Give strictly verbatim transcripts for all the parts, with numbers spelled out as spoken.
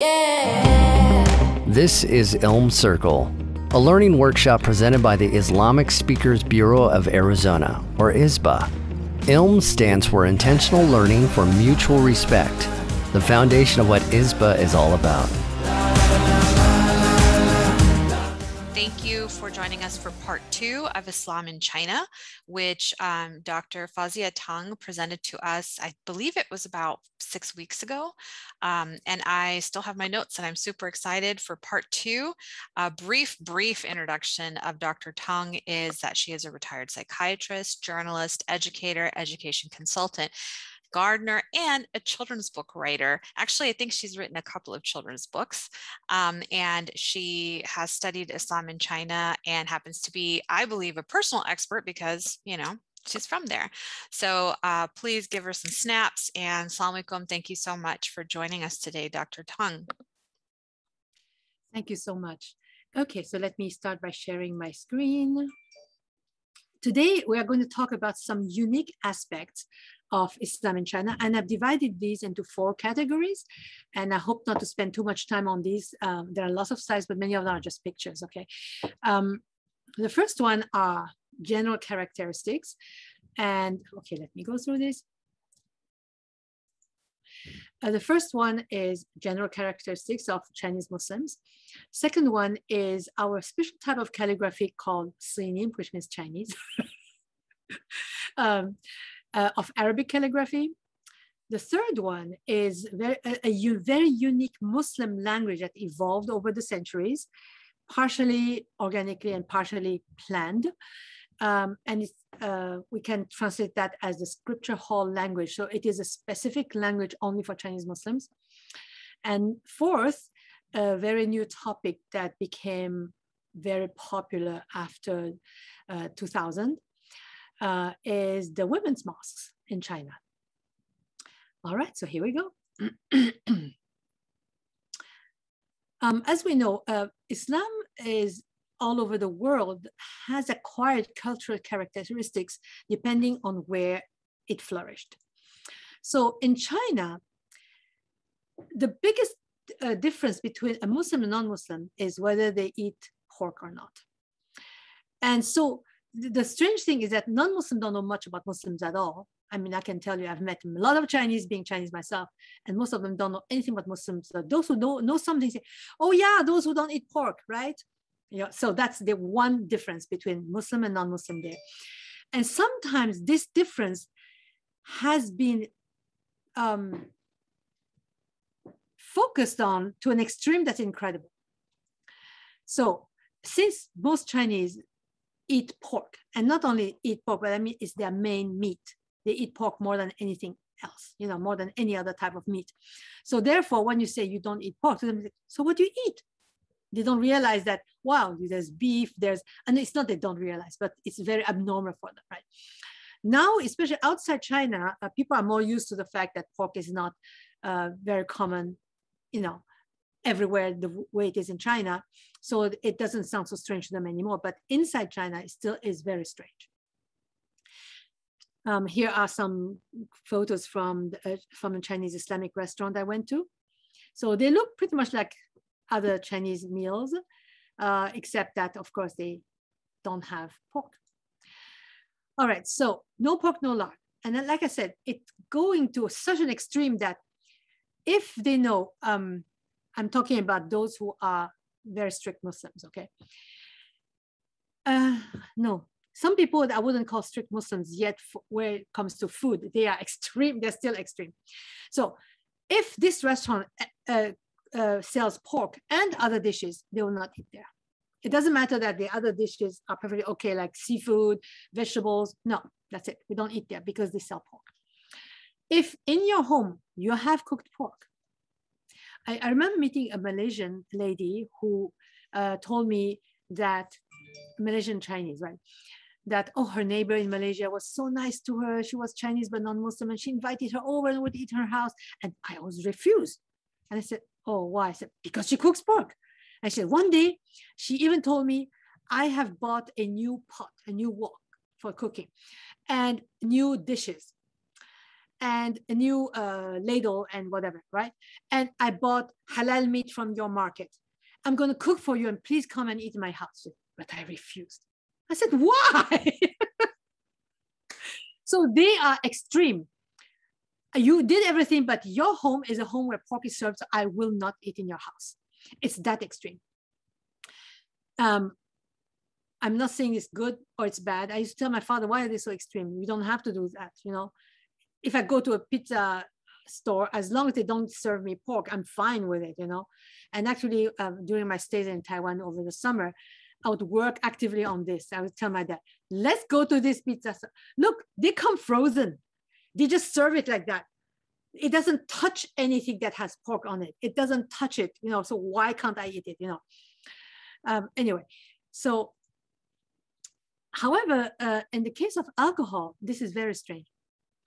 Yeah. This is Ilm Circle, a learning workshop presented by the Islamic Speakers Bureau of Arizona, or I S B A. Ilm stands for Intentional Learning for Mutual Respect, the foundation of what I S B A is all about. Thank you for joining us for part two of Islam in China, which um, Doctor Fazia Tang presented to us, I believe it was about six weeks ago. Um, and I still have my notes and I'm super excited for part two. A brief, brief introduction of Doctor Tang is that she is a retired psychiatrist, journalist, educator, education consultant, gardener, and a children's book writer. Actually, I think she's written a couple of children's books, um, and she has studied Islam in China and happens to be, I believe, a personal expert because, you know, she's from there. So uh, please give her some snaps, and Assalamu alaikum. Thank you so much for joining us today, Doctor Tang. Thank you so much. Okay, so let me start by sharing my screen. Today, we are going to talk about some unique aspects of Islam in China, and I've divided these into four categories, and I hope not to spend too much time on these. Um, there are lots of slides, but many of them are just pictures, okay? Um, the first one are general characteristics, and okay, let me go through this. Uh, the first one is general characteristics of Chinese Muslims. Second one is our special type of calligraphy called Sinim, which means Chinese, um, uh, of Arabic calligraphy. The third one is very, a, a very unique Muslim language that evolved over the centuries, partially organically and partially planned. Um, and it's, uh, we can translate that as the scripture hall language. So it is a specific language only for Chinese Muslims. And fourth, a very new topic that became very popular after uh, two thousand uh, is the women's mosques in China. All right, so here we go. um, as we know, uh, Islam is all over the world has acquired cultural characteristics depending on where it flourished. So in China, the biggest uh, difference between a Muslim and non-Muslim is whether they eat pork or not. And so th the strange thing is that non-Muslims don't know much about Muslims at all. I mean, I can tell you, I've met a lot of Chinese, being Chinese myself, and most of them don't know anything about Muslims. So those who know, know something say, oh yeah, those who don't eat pork, right? Yeah, so that's the one difference between Muslim and non-Muslim there. And sometimes this difference has been um, focused on to an extreme that's incredible. So since most Chinese eat pork, and not only eat pork, but I mean, it's their main meat. They eat pork more than anything else, you know, more than any other type of meat. So therefore, when you say you don't eat pork, so what do you eat? They don't realize that, wow, there's beef, there's, and it's not they don't realize, but it's very abnormal for them, right? Now, especially outside China, uh, people are more used to the fact that pork is not uh, very common, you know, everywhere the way it is in China. So it doesn't sound so strange to them anymore, but inside China, it still is very strange. Um, here are some photos from, the, uh, from a Chinese Islamic restaurant I went to. So they look pretty much like other Chinese meals, uh, except that, of course, they don't have pork. All right, so no pork, no lard. And then, like I said, it's going to such an extreme that if they know, um, I'm talking about those who are very strict Muslims, okay? Uh, no, some people that I wouldn't call strict Muslims yet, where it comes to food, they are extreme, they're still extreme. So if this restaurant, uh, Uh, sells pork and other dishes, they will not eat there. It doesn't matter that the other dishes are perfectly okay, like seafood, vegetables. No, that's it. We don't eat there because they sell pork. If in your home you have cooked pork, I, I remember meeting a Malaysian lady who uh, told me that, Malaysian Chinese, right? That, oh, her neighbor in Malaysia was so nice to her. She was Chinese but non-Muslim, and she invited her over and would eat in her house. And I always refused. And I said, oh, why? I said, because she cooks pork. And she said, one day, she even told me, I have bought a new pot, a new wok for cooking, and new dishes. and a new uh, ladle and whatever, right? And I bought halal meat from your market. I'm going to cook for you and please come and eat in my house. But I refused. I said, why? So they are extreme. You did everything, but your home is a home where pork is served, so I will not eat in your house. It's that extreme. Um, I'm not saying it's good or it's bad. I used to tell my father, why are they so extreme? You don't have to do that, you know. If I go to a pizza store, as long as they don't serve me pork, I'm fine with it, you know. And actually, um, during my stays in Taiwan over the summer, I would work actively on this. I would tell my dad, let's go to this pizza store. Look, they come frozen. They just serve it like that. It doesn't touch anything that has pork on it. It doesn't touch it, you know, so why can't I eat it, you know? Um, anyway, so, however, uh, in the case of alcohol, this is very strange.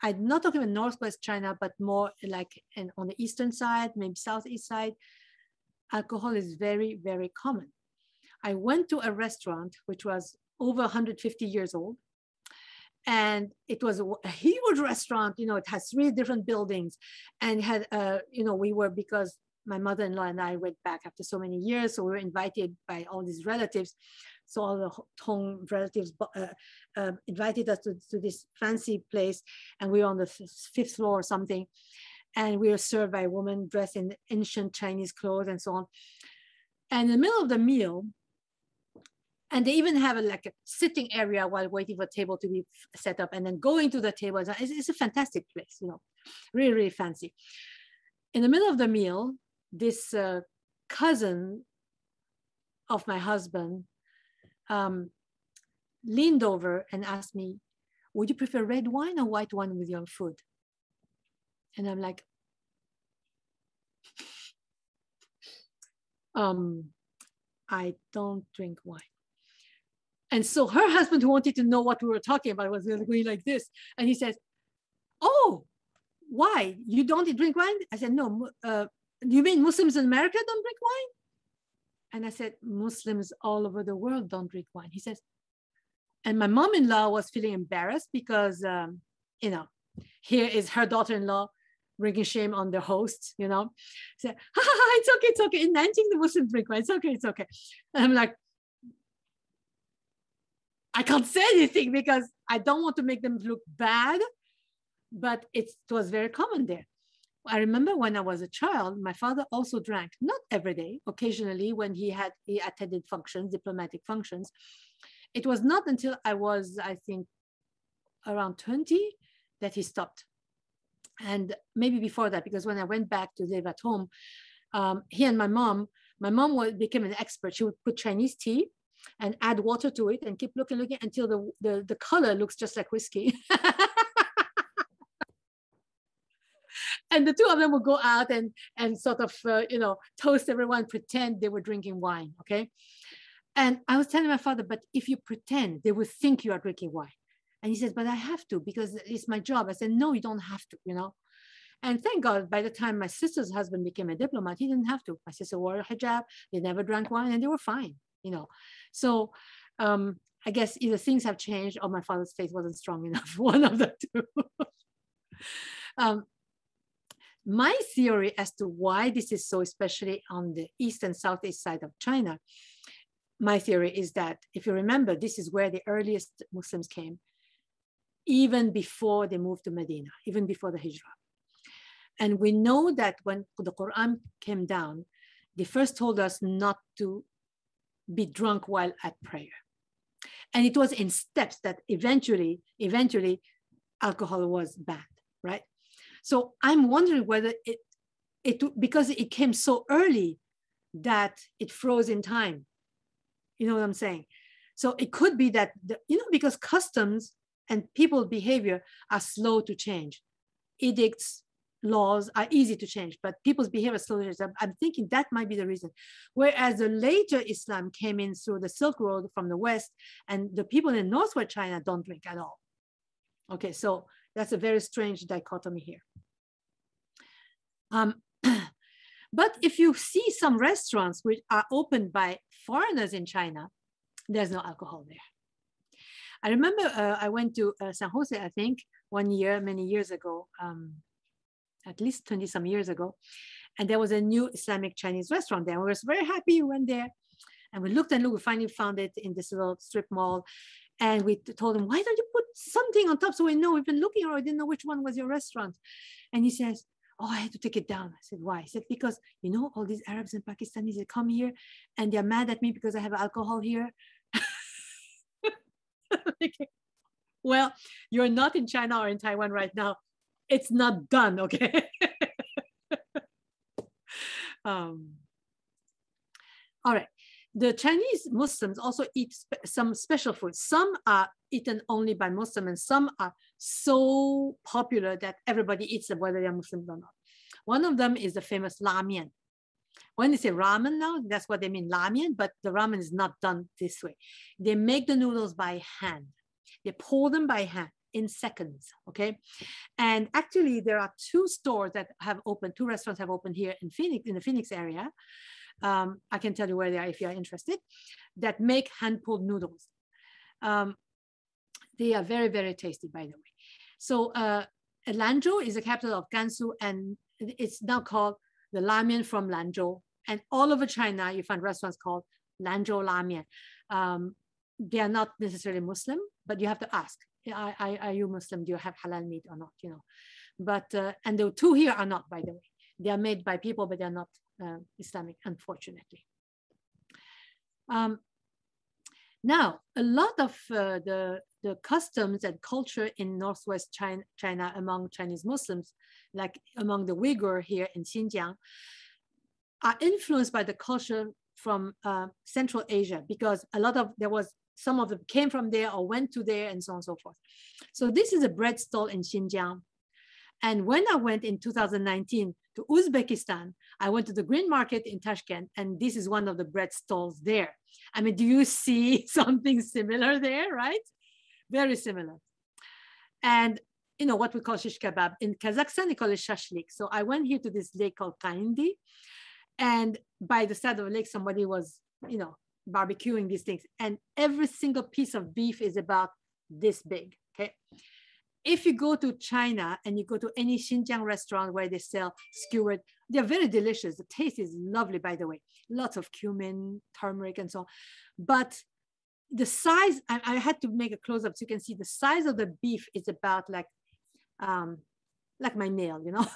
I'm not talking about Northwest China, but more like in, on the Eastern side, maybe Southeast side, alcohol is very, very common. I went to a restaurant, which was over one hundred fifty years old. And it was a huge restaurant, you know, it has three different buildings and had, uh, you know, we were, because my mother-in-law and I went back after so many years. So we were invited by all these relatives. So all the Tong relatives uh, uh, invited us to, to this fancy place. And we were on the fifth floor or something. And we were served by a woman dressed in ancient Chinese clothes and so on. And in the middle of the meal, and they even have a, like a sitting area while waiting for a table to be set up and then going to the table. It's, it's a fantastic place, you know, really, really fancy. In the middle of the meal, this uh, cousin of my husband um, leaned over and asked me, would you prefer red wine or white wine with your food? And I'm like, um, I don't drink wine. And so her husband, who wanted to know what we were talking about, was going like this. And he says, oh, why? You don't drink wine? I said, no, uh, you mean Muslims in America don't drink wine? And I said, Muslims all over the world don't drink wine. He says, and my mom-in-law was feeling embarrassed because, um, you know, here is her daughter-in-law bringing shame on the host, you know. She said, ha, ha, ha, it's okay, it's okay. In Nanjing, the Muslims drink wine. It's okay, it's okay. And I'm like, I can't say anything because I don't want to make them look bad, but it's, it was very common there. I remember when I was a child, my father also drank, not every day, occasionally when he had he attended functions, diplomatic functions. It was not until I was, I think, around twenty that he stopped. And maybe before that, because when I went back to live at home, um, he and my mom, my mom was, became an expert. She would put Chinese tea and add water to it and keep looking, looking until the, the, the color looks just like whiskey. And the two of them would go out and, and sort of, uh, you know, toast everyone, pretend they were drinking wine, okay? And I was telling my father, but if you pretend, they will think you are drinking wine. And he says, but I have to because it's my job. I said, no, you don't have to, you know? And thank God, by the time my sister's husband became a diplomat, he didn't have to. My sister wore a hijab, they never drank wine, and they were fine. You know, so um, I guess either things have changed or my father's faith wasn't strong enough, one of the two. um, my theory as to why this is so, especially on the east and southeast side of China, my theory is that, if you remember, this is where the earliest Muslims came, even before they moved to Medina, even before the Hijrah. And we know that when the Quran came down, they first told us not to be drunk while at prayer. And it was in steps that eventually, eventually alcohol was banned, right? So I'm wondering whether it, it because it came so early that it froze in time. You know what I'm saying? So it could be that, the, you know, because customs and people's behavior are slow to change. Edicts, laws are easy to change, but people's behavior slowly. I'm, I'm thinking that might be the reason. Whereas the later Islam came in through the Silk Road from the West, and the people in Northwest China don't drink at all. Okay, so that's a very strange dichotomy here. Um, but if you see some restaurants which are opened by foreigners in China, there's no alcohol there. I remember uh, I went to uh, San Jose, I think, one year, many years ago, um, at least twenty some years ago. And there was a new Islamic Chinese restaurant there. We were very happy we went there. And we looked and looked, we finally found it in this little strip mall. And we told him, why don't you put something on top? So we know, we've been looking, or I didn't know which one was your restaurant. And he says, oh, I had to take it down. I said, why? He said, because, you know, all these Arabs and Pakistanis, they come here and they're mad at me because I have alcohol here. Well, you're not in China or in Taiwan right now. It's not done, okay? um, all right. The Chinese Muslims also eat spe some special foods. Some are eaten only by Muslims, and some are so popular that everybody eats them, whether they're Muslims or not. One of them is the famous ramen. When they say ramen now, that's what they mean, ramen, but the ramen is not done this way. They make the noodles by hand. They pour them by hand in seconds, okay? And actually, there are two stores that have opened, two restaurants have opened here in Phoenix, in the Phoenix area. Um, I can tell you where they are if you are interested, that make hand-pulled noodles. Um, they are very, very tasty, by the way. So uh, Lanzhou is the capital of Gansu, and it's now called the Ramen from Lanzhou. And all over China, you find restaurants called Lanzhou Ramen. Um, they are not necessarily Muslim, but you have to ask, are, are, are you Muslim? Do you have halal meat or not? You know, but uh, and the two here are not, by the way. They are made by people, but they are not Uh, Islamic, unfortunately. Um, now, a lot of uh, the, the customs and culture in Northwest China, China among Chinese Muslims, like among the Uyghur here in Xinjiang, are influenced by the culture from uh, Central Asia, because a lot of, there was, some of them came from there or went to there and so on and so forth. So this is a bread stall in Xinjiang. And when I went in two thousand nineteen to Uzbekistan, I went to the Green Market in Tashkent, and this is one of the bread stalls there. I mean, do you see something similar there, right? Very similar. And, you know, what we call shish kebab. In Kazakhstan, they call it shashlik. So I went here to this lake called Kaindi, and by the side of the lake, somebody was, you know, barbecuing these things. And every single piece of beef is about this big, okay? If you go to China and you go to any Xinjiang restaurant where they sell skewered, they're very delicious. The taste is lovely, by the way. Lots of cumin, turmeric, and so on. But the size, I, I had to make a close-up so you can see the size of the beef is about like, um, like my nail, you know?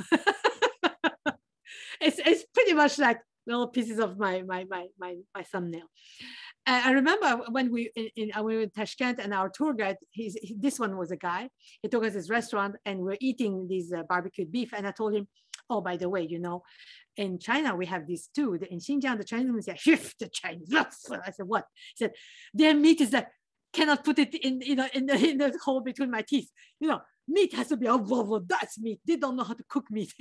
it's, it's pretty much like little pieces of my, my, my, my, my thumbnail. I remember when we, in, in, we were in Tashkent, and our tour guide, he's, he, this one was a guy, he took us to his restaurant and we're eating these uh, barbecued beef. And I told him, oh, by the way, you know, in China, we have these too. In Xinjiang, the Chinese women say, the Chinese. I said, what? He said, their meat is that, cannot put it in, you know, in the, in the hole between my teeth. You know, meat has to be, oh, whoa, whoa, that's meat. They don't know how to cook meat.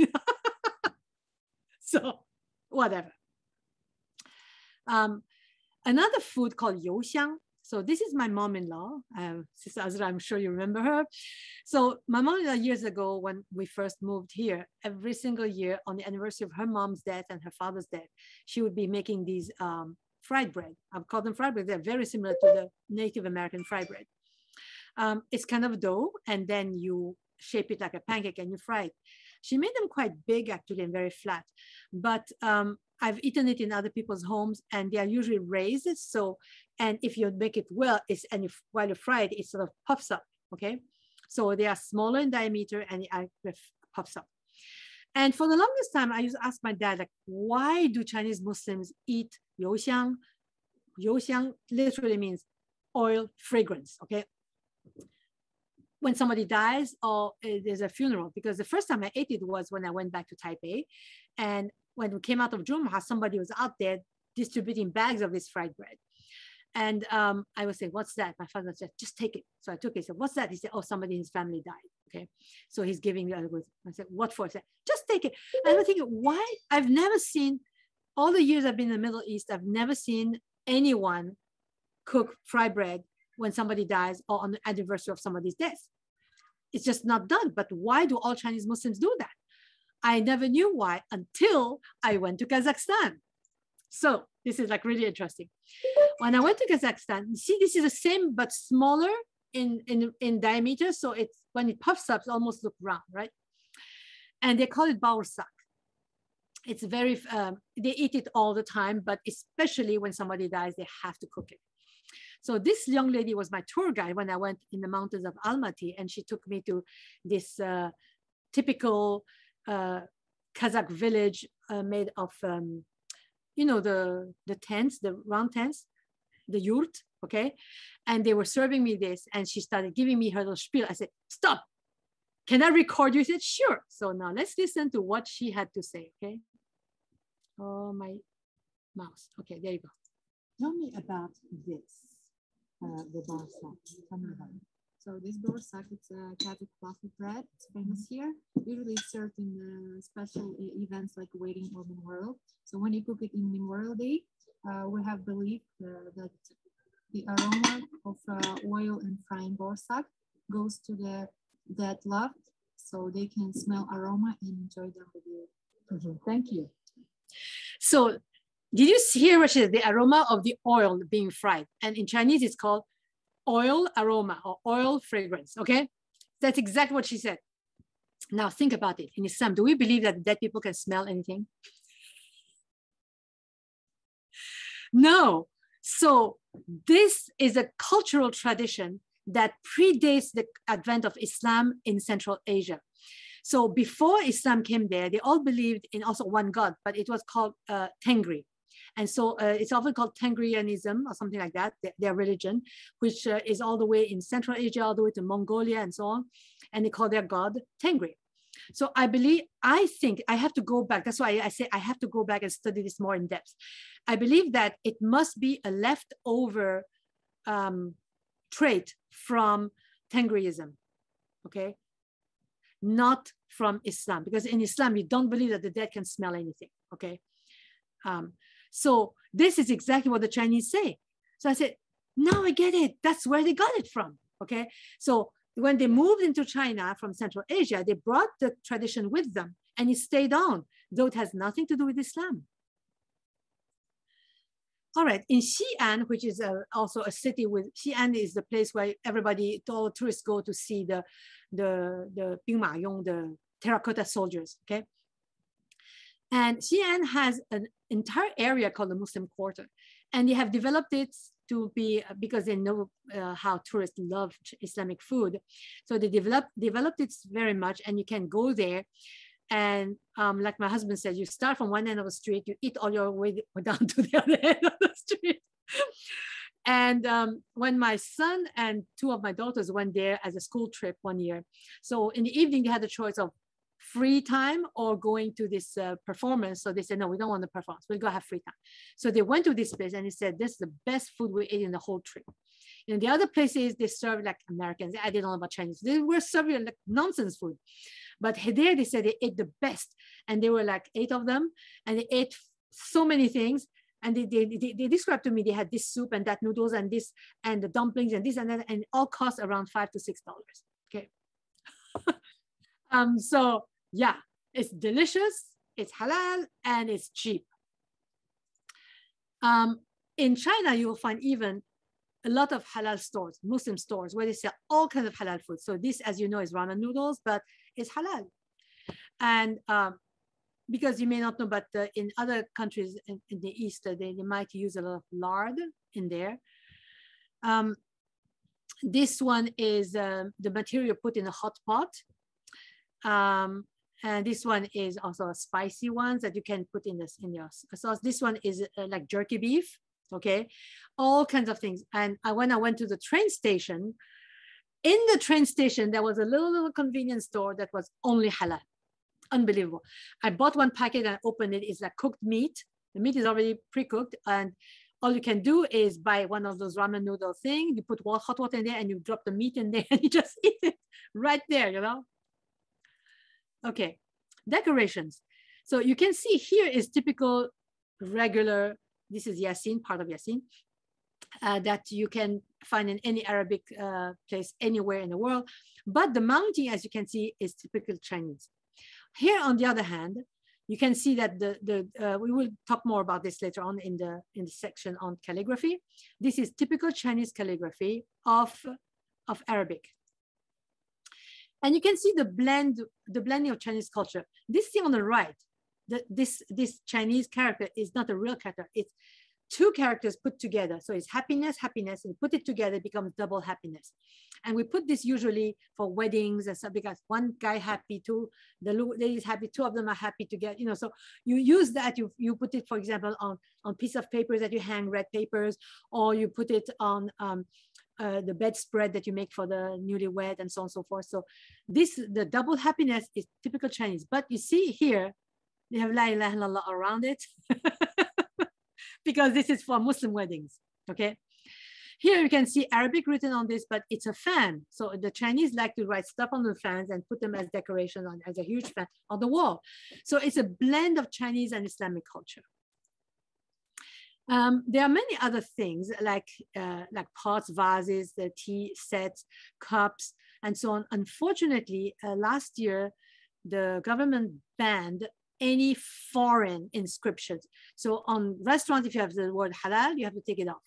So whatever. Um, Another food called youxiang. So this is my mom-in-law, um, Sister Azra, I'm sure you remember her. So my mom-in-law years ago, when we first moved here, every single year on the anniversary of her mom's death and her father's death, she would be making these um, fried bread. I've called them fried bread. They're very similar to the Native American fried bread. Um, it's kind of dough, and then you shape it like a pancake and you fry it. She made them quite big actually and very flat, but um, I've eaten it in other people's homes, and they are usually raised. So, and if you make it well, it's, and if, while you fry it, it sort of puffs up, okay? So they are smaller in diameter and it puffs up. And for the longest time, I used to ask my dad, like, why do Chinese Muslims eat youxiang? Youxiang literally means oil fragrance, okay? When somebody dies or there's a funeral, because the first time I ate it was when I went back to Taipei, and when we came out of Jumha, somebody was out there distributing bags of this fried bread. And um, I was saying, what's that? My father said, just take it. So I took it. He said, what's that? He said, oh, somebody in his family died. Okay. So he's giving the other one. I said, what for? He said, just take it. And I'm thinking, why? I've never seen, all the years I've been in the Middle East, I've never seen anyone cook fried bread when somebody dies or on the anniversary of somebody's death. It's just not done. But why do all Chinese Muslims do that? I never knew why until I went to Kazakhstan. So this is like really interesting. When I went to Kazakhstan, see, this is the same but smaller in, in, in diameter. So it's, when it puffs up, it almost looks round, right? And they call it bağırsak. It's very, um, they eat it all the time, but especially when somebody dies, they have to cook it. So this young lady was my tour guide when I went in the mountains of Almaty, and she took me to this uh, typical uh, Kazakh village uh, made of, um, you know, the, the tents, the round tents, the yurt, okay? And they were serving me this, and she started giving me her little spiel. I said, stop, can I record you? She said, sure. So now let's listen to what she had to say, okay? Oh, my mouse, okay, there you go. Tell me about this, uh, the bağırsak. Tell me about it. So this bağırsak, it's a Kazakh fluffy bread. It's famous here. Usually it's served in uh, special events like wedding or memorial. So when you cook it in Memorial Day, uh, we have believed uh, that the aroma of uh, oil and frying bağırsak goes to the dead loved, so they can smell aroma and enjoy them with you. Mm-hmm. Thank you. So. Did you hear what she said? The aroma of the oil being fried. And in Chinese, it's called oil aroma or oil fragrance, okay? That's exactly what she said. Now think about it. In Islam, do we believe that dead people can smell anything? No. So this is a cultural tradition that predates the advent of Islam in Central Asia. So before Islam came there, they all believed in also one God, but it was called uh, Tengri. And so uh, it's often called Tengrianism or something like that, their, their religion, which uh, is all the way in Central Asia, all the way to Mongolia and so on. And they call their God Tengri. So I believe, I think I have to go back. That's why I say I have to go back and study this more in depth. I believe that it must be a leftover um, trait from Tengriism, okay? Not from Islam, because in Islam, you don't believe that the dead can smell anything, okay? Um, So this is exactly what the Chinese say. So I said, now I get it. That's where they got it from, okay? So when they moved into China from Central Asia, they brought the tradition with them and it stayed on, though it has nothing to do with Islam. All right, in Xi'an, which is a, also a city with, Xi'an is the place where everybody, all tourists go to see the, the, the Bing Ma Yong, the terracotta soldiers, okay? And Xi'an has an entire area called the Muslim Quarter. And they have developed it to be, because they know uh, how tourists love Islamic food. So they developed, developed it very much, and you can go there. And um, like my husband said, you start from one end of the street, you eat all your way down to the other end of the street. And um, when my son and two of my daughters went there as a school trip one year, so in the evening, they had the choice of free time or going to this uh, performance. So they said, no, we don't want the performance. We'll go have free time. So they went to this place and they said, this is the best food we ate in the whole trip. And the other places they served like Americans. I didn't know about Chinese. They were serving like nonsense food. But there they said they ate the best. And there were like eight of them. And they ate so many things. And they, they, they, they described to me, they had this soup and that noodles and this and the dumplings and this and that, and it all cost around five to six dollars. Okay. um, so yeah, it's delicious, it's halal, and it's cheap. Um, in China, you will find even a lot of halal stores, Muslim stores, where they sell all kinds of halal food. So this, as you know, is ramen noodles, but it's halal. And um, because you may not know, but uh, in other countries in, in the East, uh, they, they might use a lot of lard in there. Um, this one is uh, the material put in a hot pot. Um, And this one is also a spicy ones that you can put in this in your sauce. This one is uh, like jerky beef, okay? All kinds of things. And I, when I went to the train station, in the train station, there was a little, little convenience store that was only halal. Unbelievable. I bought one packet and I opened it. It's like cooked meat. The meat is already pre-cooked. And all you can do is buy one of those ramen noodle things. You put hot water in there and you drop the meat in there and you just eat it right there, you know? Okay, decorations. So you can see here is typical, regular, this is Yasin, part of Yasin, uh, that you can find in any Arabic uh, place anywhere in the world. But the mounting, as you can see, is typical Chinese. Here, on the other hand, you can see that the, the uh, we will talk more about this later on in the, in the section on calligraphy. This is typical Chinese calligraphy of of Arabic. And you can see the blend, the blending of Chinese culture. This thing on the right, the, this, this Chinese character is not a real character. It's two characters put together. So it's happiness, happiness, and put it together, it becomes double happiness. And we put this usually for weddings and stuff, because one guy happy, two, the lady is happy, two of them are happy together, you know. So you use that, you, you put it, for example, on on piece of papers that you hang, red papers, or you put it on um, uh, the bedspread that you make for the newlywed and so on and so forth. So this, the double happiness is typical Chinese, but you see here, they have la ilaha illallah around it. Because this is for Muslim weddings, okay? Here you can see Arabic written on this, but it's a fan. So the Chinese like to write stuff on the fans and put them as decoration on, as a huge fan on the wall. So it's a blend of Chinese and Islamic culture. Um, there are many other things like, uh, like pots, vases, the tea sets, cups, and so on. Unfortunately, uh, last year, the government banned any foreign inscriptions. So on restaurants, if you have the word halal, you have to take it off.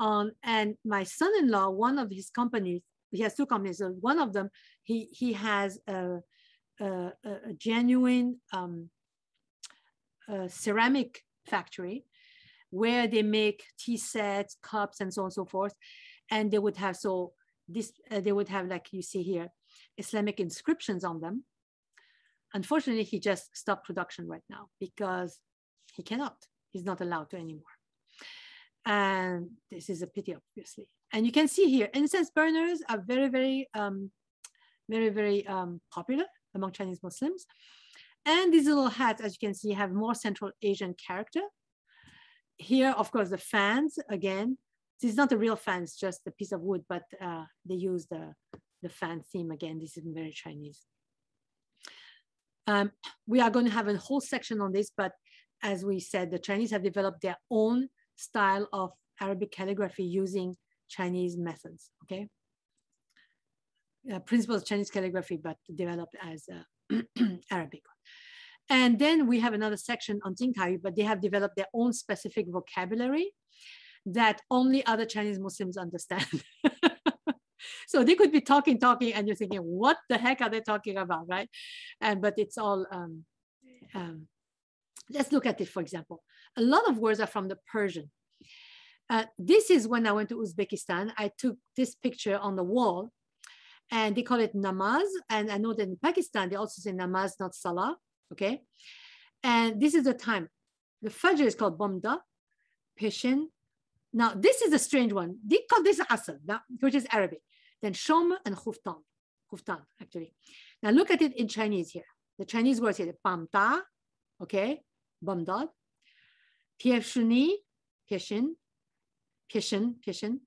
Um, and my son-in-law, one of his companies, he has two companies. So one of them, he, he has a, a, a genuine um, a ceramic factory where they make tea sets, cups, and so on and so forth. And they would have, so this, uh, they would have, like you see here, Islamic inscriptions on them. Unfortunately, he just stopped production right now because he cannot, he's not allowed to anymore. And this is a pity, obviously. And you can see here, incense burners are very, very, um, very, very um, popular among Chinese Muslims. And these little hats, as you can see, have more Central Asian character. Here, of course, the fans, again, this is not a real fan, it's just a piece of wood, but uh, they use the, the fan theme again. This is very Chinese. Um, we are going to have a whole section on this, but as we said, the Chinese have developed their own style of Arabic calligraphy using Chinese methods, okay? Uh, principles of Chinese calligraphy, but developed as uh, Arabic. And then we have another section on Qingtai, but they have developed their own specific vocabulary that only other Chinese Muslims understand. So they could be talking, talking, and you're thinking, what the heck are they talking about, right? And but it's all, um, um, let's look at it, for example. A lot of words are from the Persian. Uh, this is when I went to Uzbekistan. I took this picture on the wall, and they call it namaz. And I know that in Pakistan, they also say namaz, not salah, okay? And this is the time. The Fajr is called bomda, peshin. Now, this is a strange one. They call this asr, which is Arabic. Then shom and khuftan, khuftan actually. Now look at it in Chinese here. The Chinese words here, pamta, okay, bamdad, pieshuni, pieshin, pieshin, pieshin.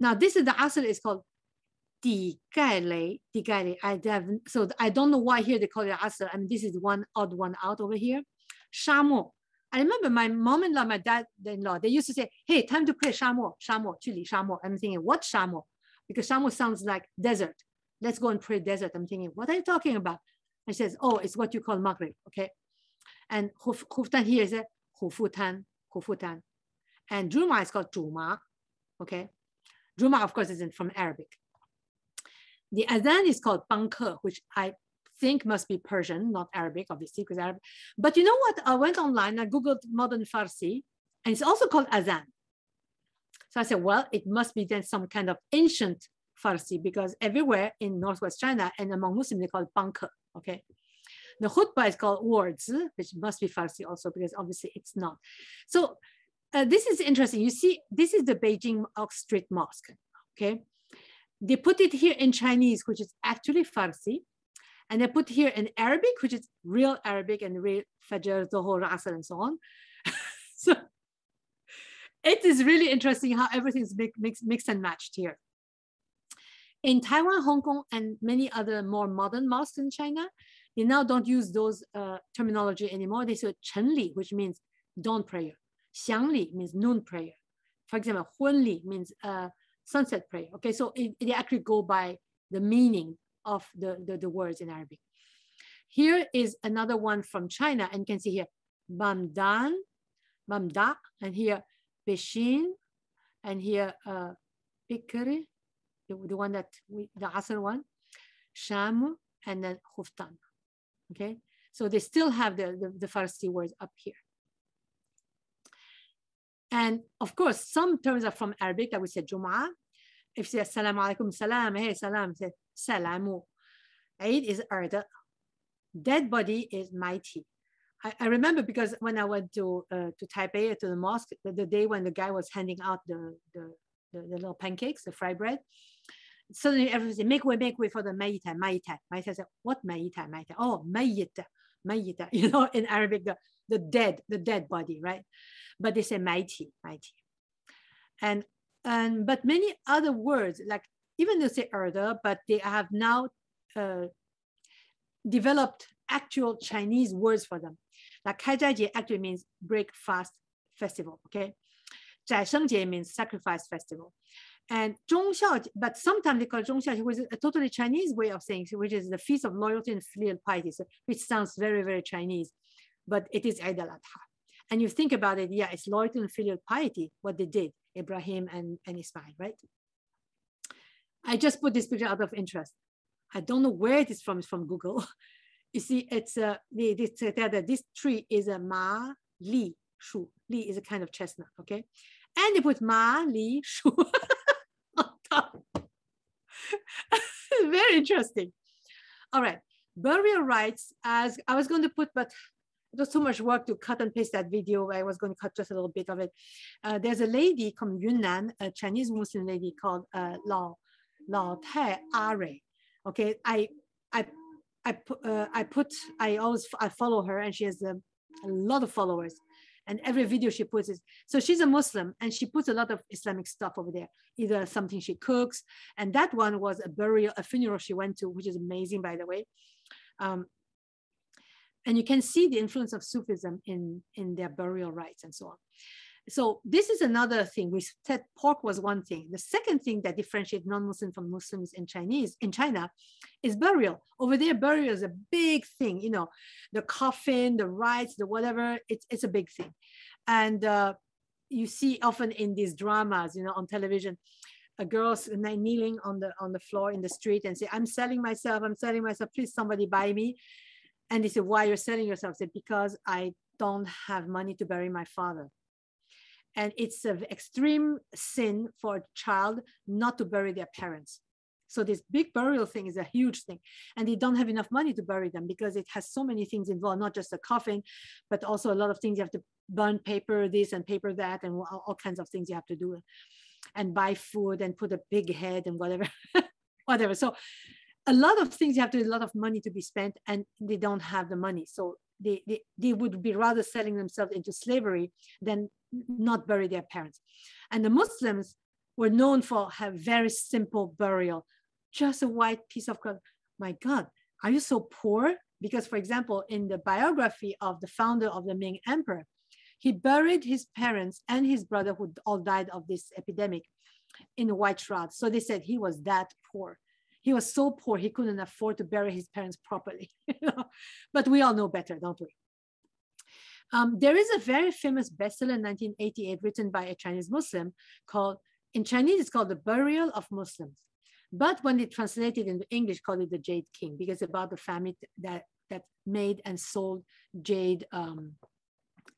Now this is the asr is called di gai lei, di gai lei. I have, so I don't know why here they call it asr. I mean, this is one odd one out over here. Shamo. I remember my mom-in-law, my dad-in-law, they used to say, hey, time to play shamo, shamo, chili, shamo. I'm thinking, what shamo? Because shamo sounds like desert. Let's go and pray desert. I'm thinking, what are you talking about? And she says, oh, it's what you call maghrib, okay? And khuftan here is a khufutan, khufutan. And Juma is called Juma, okay? Juma, of course, isn't from Arabic. The adhan is called Panke, which I think must be Persian, not Arabic, obviously, because Arabic. But you know what? I went online, I Googled modern Farsi, and it's also called Azan. So I said, well, it must be then some kind of ancient Farsi, because everywhere in Northwest China and among Muslims, they call it Panke, okay? The khutbah is called words, which must be Farsi also, because obviously it's not. So uh, this is interesting. You see, this is the Beijing Street Mosque, okay? They put it here in Chinese, which is actually Farsi, and I put here in Arabic, which is real Arabic and real Fajr, Dhuhr, Asr, and so on. So it is really interesting how everything's mixed, mixed and matched here. In Taiwan, Hong Kong, and many other more modern mosques in China, they now don't use those uh, terminology anymore. They say Chenli, which means dawn prayer. Xiangli means noon prayer. For example, Hunli means uh, sunset prayer. Okay, so it, they actually go by the meaning of the, the, the words in Arabic. Here is another one from China, and you can see here, Bamdan, Bamda, and here, Beshin, and here, uh, Bikri, the, the one that we, the Asr one, Sham, and then Khuftan. Okay, so they still have the, the, the Farsi words up here. And of course, some terms are from Arabic. I would say Jum'ah. If you say Assalamu alaikum, salam, hey, salam, say salamu. Eid is arda. Dead body is mighty. I, I remember because when I went to uh, to Taipei, to the mosque, the, the day when the guy was handing out the, the, the, the little pancakes, the fry bread, suddenly everyone said, make way, make way for the mayita, mayita. Mayita said, what mayita, mayita? Oh, mayita, mayita. You know, in Arabic, the, the dead, the dead body, right? But they say mighty, mighty. And, and but many other words, like even they say erda, but they have now uh, developed actual Chinese words for them. Like Kaijai actually means breakfast festival, okay? Jai Shengjie means sacrifice festival. And Zhongxiao, but sometimes they call Zhongxiao, which is a totally Chinese way of saying, which is the feast of loyalty and filial piety, so, which sounds very, very Chinese, but it is Eid al-Adha. And you think about it, yeah, it's loyalty and filial piety, what they did, Ibrahim and, and Ismail, right? I just put this picture out of interest. I don't know where it is from, it's from Google. You see, it's a, they, they said that this tree is a ma li shu. Li is a kind of chestnut, okay? And they put ma li shu on top. Very interesting. All right, burial rites, as I was going to put, but it was too much work to cut and paste that video. I was going to cut just a little bit of it. Uh, there's a lady from Yunnan, a Chinese Muslim lady called uh, Lao, Lao Tai Are. Okay, I, I, I, uh, I put, I always, I follow her, and she has a, a lot of followers, and every video she puts is, so she's a Muslim, and she puts a lot of Islamic stuff over there, either something she cooks, and that one was a burial, a funeral she went to, which is amazing, by the way. Um, and you can see the influence of Sufism in, in their burial rites and so on. So this is another thing. We said pork was one thing. The second thing that differentiates non-Muslim from Muslims in Chinese in China is burial. Over there, burial is a big thing. You know, the coffin, the rites, the whatever. It's it's a big thing, and uh, you see often in these dramas, you know, on television, a girl's kneeling on the on the floor in the street and say, "I'm selling myself. I'm selling myself. Please, somebody buy me." And they say, "Why you're selling yourself?" I say, "Because I don't have money to bury my father." And it's an extreme sin for a child not to bury their parents. So this big burial thing is a huge thing. And they don't have enough money to bury them because it has so many things involved, not just a coffin, but also a lot of things you have to burn paper this and paper that and all kinds of things you have to do and buy food and put a big head and whatever, whatever. So a lot of things you have to, a lot of money to be spent and they don't have the money. So they, they, they would be rather selling themselves into slavery than not bury their parents. And the Muslims were known for have very simple burial, just a white piece of cloth. My God, are you so poor? Because for example, in the biography of the founder of the Ming Emperor, he buried his parents and his brother who all died of this epidemic in a white shroud. So they said he was that poor. He was so poor, he couldn't afford to bury his parents properly. But we all know better, don't we? Um, there is a very famous bestseller in nineteen eighty-eight written by a Chinese Muslim called, in Chinese it's called The Burial of Muslims. But when they translated into English, called it The Jade King, because it's about the family that, that made and sold jade um,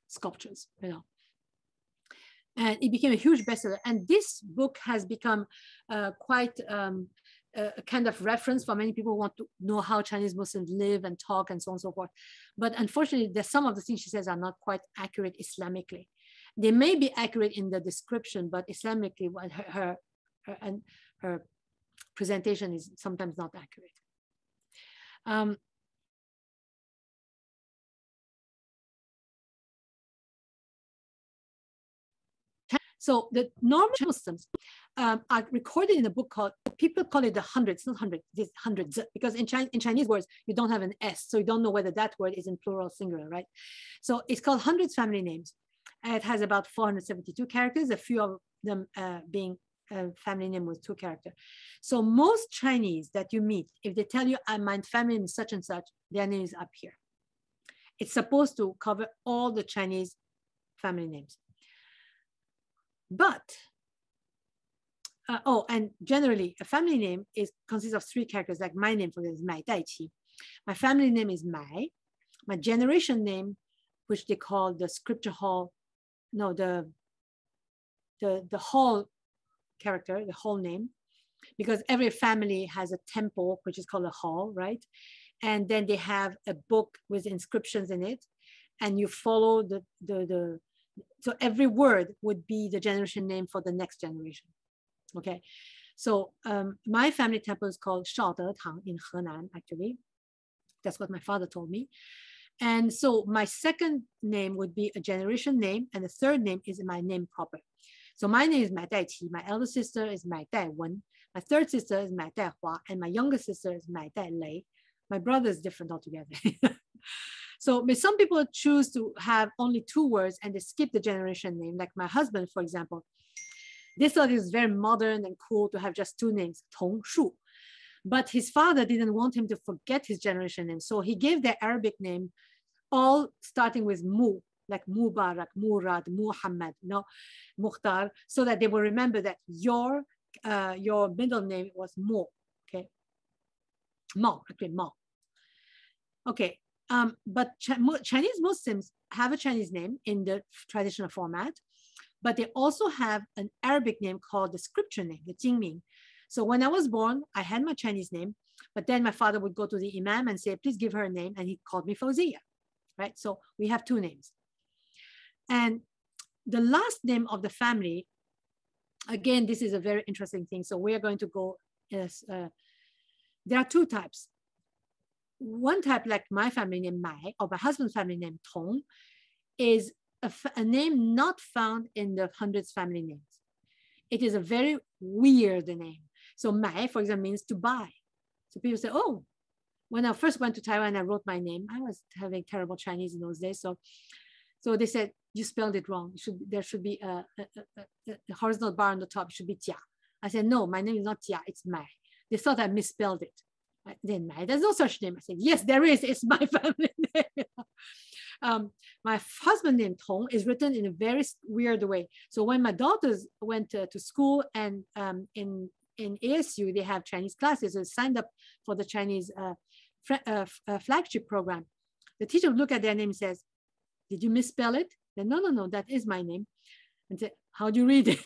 sculptures, you know. And it became a huge bestseller. And this book has become uh, quite um, a kind of reference for many people who want to know how Chinese Muslims live and talk and so on and so forth. But unfortunately, there's some of the things she says are not quite accurate Islamically. They may be accurate in the description, but Islamically, her, her, her, and her presentation is sometimes not accurate. Um, So the normal Muslims um, are recorded in a book called, people call it the hundreds, not hundreds, these hundreds, because in, Chinese, in Chinese words, you don't have an S, so you don't know whether that word is in plural or singular, right? So it's called Hundreds Family Names. And it has about four hundred seventy-two characters, a few of them uh, being a family name with two characters. So most Chinese that you meet, if they tell you, I my family name is such and such, their name is up here. It's supposed to cover all the Chinese family names. But Uh, oh, and generally, a family name is consists of three characters. Like my name, for example, is Mai Daichi. My family name is Mai. My generation name, which they call the scripture hall, no, the the the hall character, the hall name, because every family has a temple, which is called a hall, right? And then they have a book with inscriptions in it, and you follow the the the. So every word would be the generation name for the next generation. Okay, so um, my family temple is called Shao De Tang in Henan, actually. That's what my father told me. And so my second name would be a generation name, and the third name is my name proper. So my name is Mai Daiqi, my elder sister is Mai Daiwen, my third sister is Mai Daihua, and my younger sister is Mai Dailei. My brother is different altogether. So but some people choose to have only two words and they skip the generation name. Like my husband, for example. They thought it was very modern and cool to have just two names, Tong Shu. But his father didn't want him to forget his generation name. So he gave their Arabic name, all starting with Mu, like Mubarak, Murad, Muhammad, no, Mukhtar, so that they will remember that your, uh, your middle name was Mo, okay? Mo, okay, Mo. Okay. Um, but Ch Chinese Muslims have a Chinese name in the traditional format, but they also have an Arabic name called the scripture name, the Jingming. So when I was born, I had my Chinese name, but then my father would go to the imam and say, please give her a name, and he called me Fauziya, right? So we have two names. And the last name of the family, again, this is a very interesting thing. So we are going to go, as, uh, there are two types. One type, like my family name Mai, or my husband's family name Tong, is a, a name not found in the hundreds family names. It is a very weird name. So Mai, for example, means to buy. So people say, oh, when I first went to Taiwan, I wrote my name. I was having terrible Chinese in those days. So, so they said, you spelled it wrong. You should, there should be a, a, a, a horizontal bar on the top. It should be Tia. I said, no, my name is not Tia, it's Mai. They thought I misspelled it. Then Mai, there's no such name. I said, yes, there is. It's my family name. um, my husband name Tong is written in a very weird way. So when my daughters went uh, to school and um, in in A S U, they have Chinese classes. So they signed up for the Chinese uh, uh, uh, flagship program. The teacher would look at their name and says, did you misspell it? Then no, no, no, that is my name. And say, how do you read it?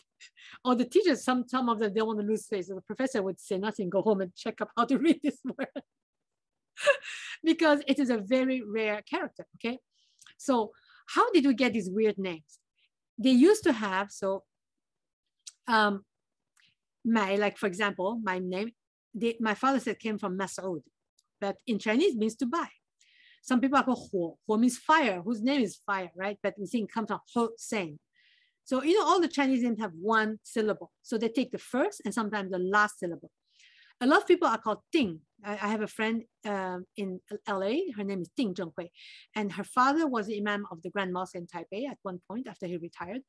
Or the teachers, some, some of them, they want to lose face. So the professor would say nothing, go home and check up how to read this word. Because it is a very rare character, okay? So how did we get these weird names? They used to have, so, um, my, like for example, my name, they, my father said came from Masoud, but in Chinese means to buy. Some people are called Huo, Huo means fire, whose name is fire, right? But we think comes from Ho Sen. So, you know, all the Chinese names have one syllable. So they take the first and sometimes the last syllable. A lot of people are called Ting. I, I have a friend um, in L A, her name is Ting Zhenghui. And her father was the imam of the Grand Mosque in Taipei at one point after he retired.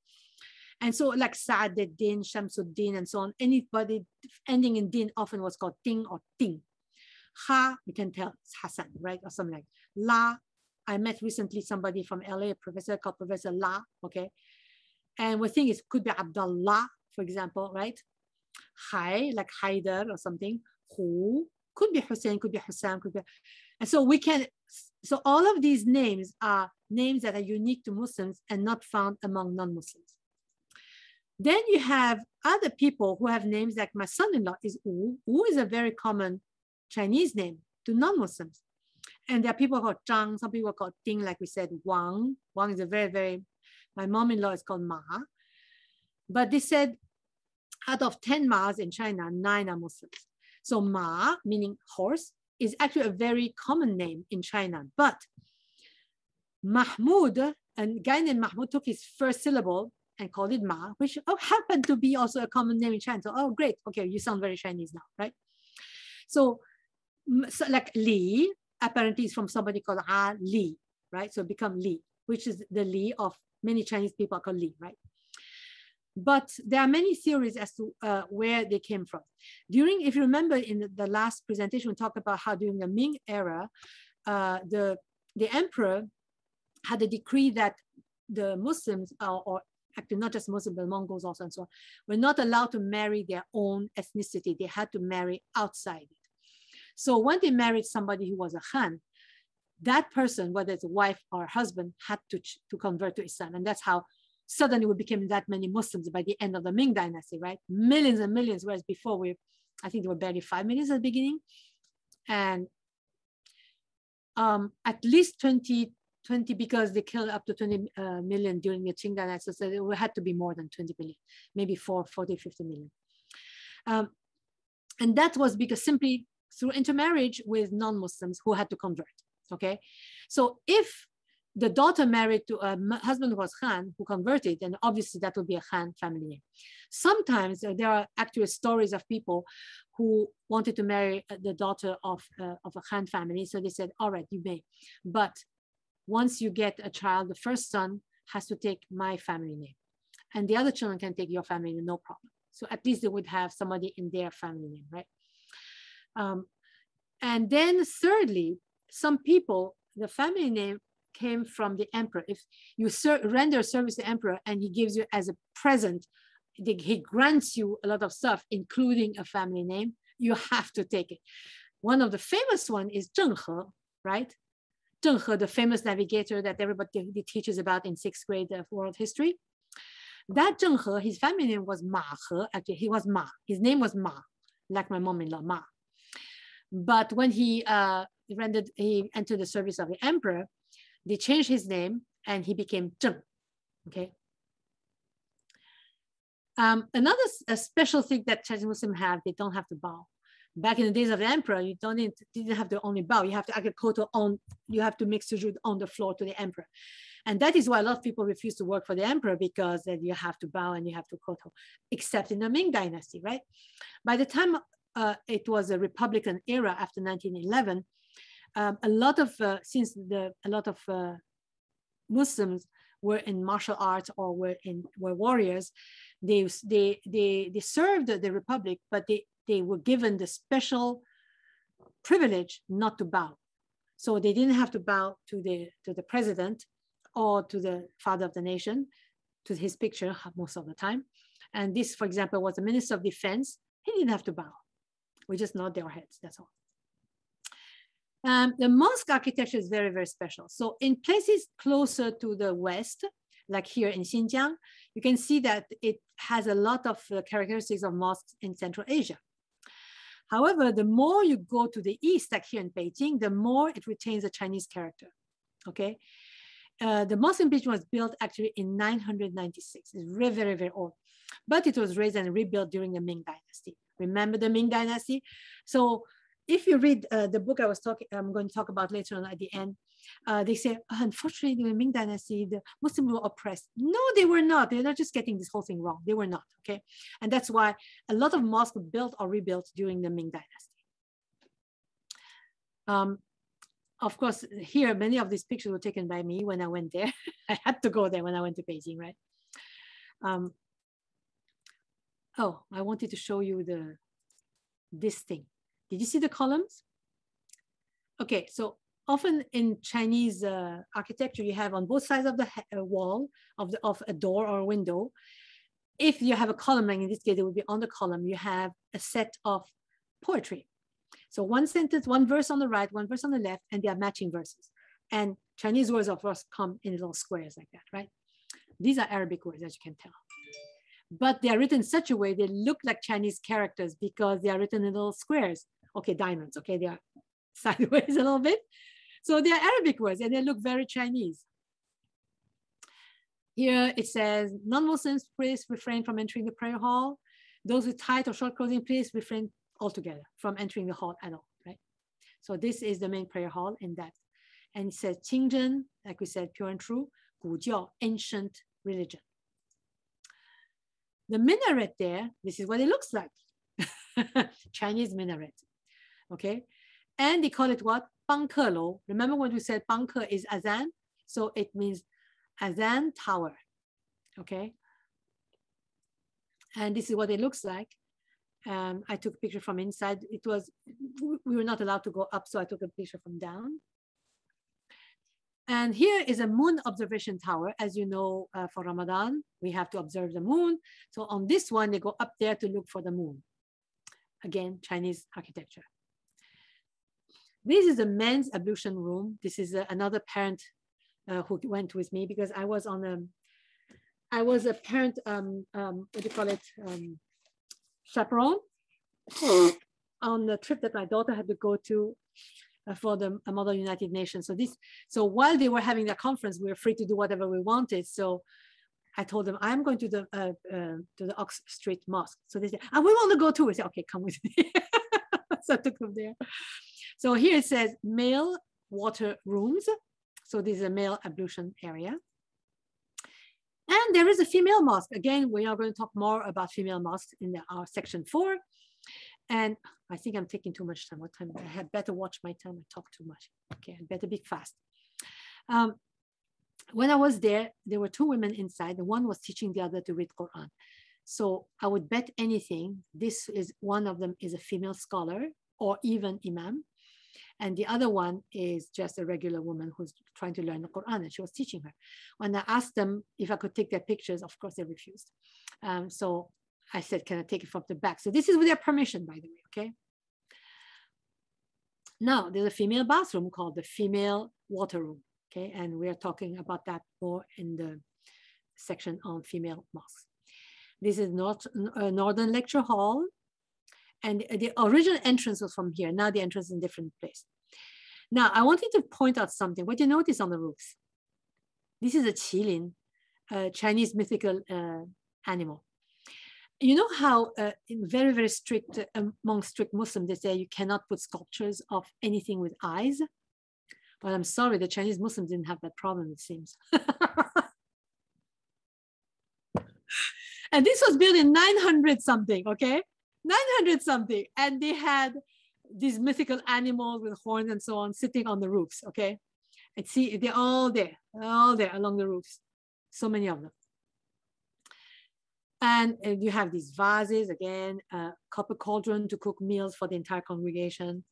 And so like Sa'aduddin, Shamsuddin, and so on, anybody ending in din often was called Ting or Ting. Ha, you can tell, it's Hassan, right? Or something like La. I met recently somebody from L A, a professor called Professor La, okay? And we think it could be Abdullah, for example, right? Hai, like Haider or something. Hu, could be Hussein, could be Hussam, could be. And so we can, so all of these names are names that are unique to Muslims and not found among non-Muslims. Then you have other people who have names like my son-in-law is Wu. Wu is a very common Chinese name to non-Muslims. And there are people called Zhang, some people called Ting, like we said, Wang. Wang is a very, very, my mom-in-law is called Ma, but they said out of ten Ma's in China, nine are Muslims. So Ma, meaning horse, is actually a very common name in China, but Mahmoud, a guy named Mahmoud took his first syllable and called it Ma, which oh, happened to be also a common name in China. So, oh, great. Okay, you sound very Chinese now, right? So, so like Li, apparently is from somebody called Ah Li, right? So become Li, which is the Li of many Chinese people are called Li, right? But there are many theories as to uh, where they came from. During, if you remember in the, the last presentation, we talked about how during the Ming era, uh, the, the emperor had a decree that the Muslims or, or actually not just Muslims, but Mongols also and so on, were not allowed to marry their own ethnicity. They had to marry outside it. So when they married somebody who was a Khan, that person, whether it's a wife or a husband, had to, to convert to Islam. And that's how suddenly we became that many Muslims by the end of the Ming dynasty, right? Millions and millions, whereas before we, I think there were barely five million at the beginning. And um, at least twenty, twenty, because they killed up to twenty million during the Qing dynasty, so it had to be more than twenty million, maybe four, forty, fifty million. Um, and that was because simply through intermarriage with non-Muslims who had to convert. Okay, so if the daughter married to a husband who was Khan, who converted, then obviously that would be a Khan family name. Sometimes uh, there are actual stories of people who wanted to marry the daughter of, uh, of a Khan family. So they said, all right, you may. But once you get a child, the first son has to take my family name. And the other children can take your family name, no problem. So at least they would have somebody in their family name, right? Um, and then thirdly, some people, the family name came from the emperor. If you ser render service to the emperor and he gives you as a present, the, he grants you a lot of stuff, including a family name, you have to take it. One of the famous one is Zheng He, right? Zheng He, the famous navigator that everybody teaches about in sixth grade of world history. That Zheng He, his family name was Ma He. Actually, he was Ma. His name was Ma, like my mom-in-law, Ma. But when he uh, rendered, he entered the service of the emperor, they changed his name and he became Zheng, okay? Um, another a special thing that Chinese Muslims have, they don't have to bow. Back in the days of the emperor, you don't need, didn't have to only bow, you have to actually kowtow on, you have to make sujood on the floor to the emperor. And that is why a lot of people refuse to work for the emperor, because then you have to bow and you have to kowtow, except in the Ming dynasty, right? By the time uh, it was a Republican era after nineteen eleven, Um, a lot of uh, since the a lot of uh, Muslims were in martial arts or were in were warriors, they they they they served the republic, but they they were given the special privilege not to bow, so they didn't have to bow to the to the president or to the father of the nation, to his picture most of the time. And this, for example, was the Minister of Defense. He didn't have to bow. We just nod their heads. That's all. Um, the mosque architecture is very, very special. So in places closer to the west, like here in Xinjiang, you can see that it has a lot of uh, characteristics of mosques in Central Asia. However, the more you go to the east, like here in Beijing, the more it retains the Chinese character, okay? Uh, the mosque in Beijing was built actually in nine hundred ninety-six. It's very, very, very old, but it was raised and rebuilt during the Ming dynasty. Remember the Ming dynasty? So if you read uh, the book I was talking, I'm going to talk about later on at the end, uh, they say, oh, unfortunately, in the Ming dynasty, the Muslims were oppressed. No, they were not. They're not just getting this whole thing wrong. They were not, okay? And that's why a lot of mosques were built or rebuilt during the Ming dynasty. Um, of course, here, many of these pictures were taken by me when I went there. I had to go there when I went to Beijing, right? Um, oh, I wanted to show you the this thing. Did you see the columns? Okay, so often in Chinese uh, architecture, you have on both sides of the wall of, the, of a door or a window. If you have a column, like in this case, it would be on the column, you have a set of poetry. So one sentence, one verse on the right, one verse on the left, and they are matching verses. And Chinese words, of course, come in little squares like that, right? These are Arabic words, as you can tell. But they are written in such a way, they look like Chinese characters because they are written in little squares. Okay, diamonds, okay, they are sideways a little bit. So they are Arabic words and they look very Chinese. Here it says, non-Muslims, please refrain from entering the prayer hall. Those with tight or short clothing, please refrain altogether from entering the hall at all, right? So this is the main prayer hall in that. And it says, Qingzhen, like we said, pure and true, Gujiao, ancient religion. The minaret there, this is what it looks like. Chinese minaret. Okay, and they call it what? Bangke Lou. Remember when we said Bangke is Azan? So it means Azan Tower, okay? And this is what it looks like. Um, I took a picture from inside. It was, we were not allowed to go up, so I took a picture from down. And here is a moon observation tower. As you know, uh, for Ramadan, we have to observe the moon. So on this one, they go up there to look for the moon. Again, Chinese architecture. This is a men's ablution room. This is uh, another parent uh, who went with me because I was on a, I was a parent, um, um, what do you call it, um, chaperone on the trip that my daughter had to go to for the Model United Nations. So this, so while they were having their conference, we were free to do whatever we wanted. So I told them, I'm going to the uh, uh, to the Ox Street Mosque. So they said, and we want to go too. I said, okay, come with me. So I took them there. So here it says male water rooms. So this is a male ablution area. And there is a female mosque. Again, we are going to talk more about female mosques in the, our section four. And I think I'm taking too much time. What time? I had better watch my time. I talk too much. Okay, I better be fast. Um, when I was there, there were two women inside. The one was teaching the other to read Quran. So I would bet anything. This is one of them is a female scholar or even imam. And the other one is just a regular woman who's trying to learn the Quran, and she was teaching her. When I asked them if I could take their pictures, of course they refused. Um, so I said, can I take it from the back? So this is with their permission, by the way, okay? Now, there's a female bathroom called the female water room, okay? And we are talking about that more in the section on female mosques. This is North, uh, Northern Lecture Hall. And the original entrance was from here. Now the entrance is in a different place. Now, I wanted to point out something. What do you notice on the roofs? This is a qilin, a Chinese mythical uh, animal. You know how uh, in very, very strict, uh, among strict Muslims, they say you cannot put sculptures of anything with eyes? But I'm sorry, the Chinese Muslims didn't have that problem, it seems. And this was built in nine hundred something, okay? nine hundred something, and they had these mythical animals with horns and so on sitting on the roofs, okay? And see, they're all there, all there along the roofs, so many of them. And, and you have these vases, again, uh, copper cauldron to cook meals for the entire congregation.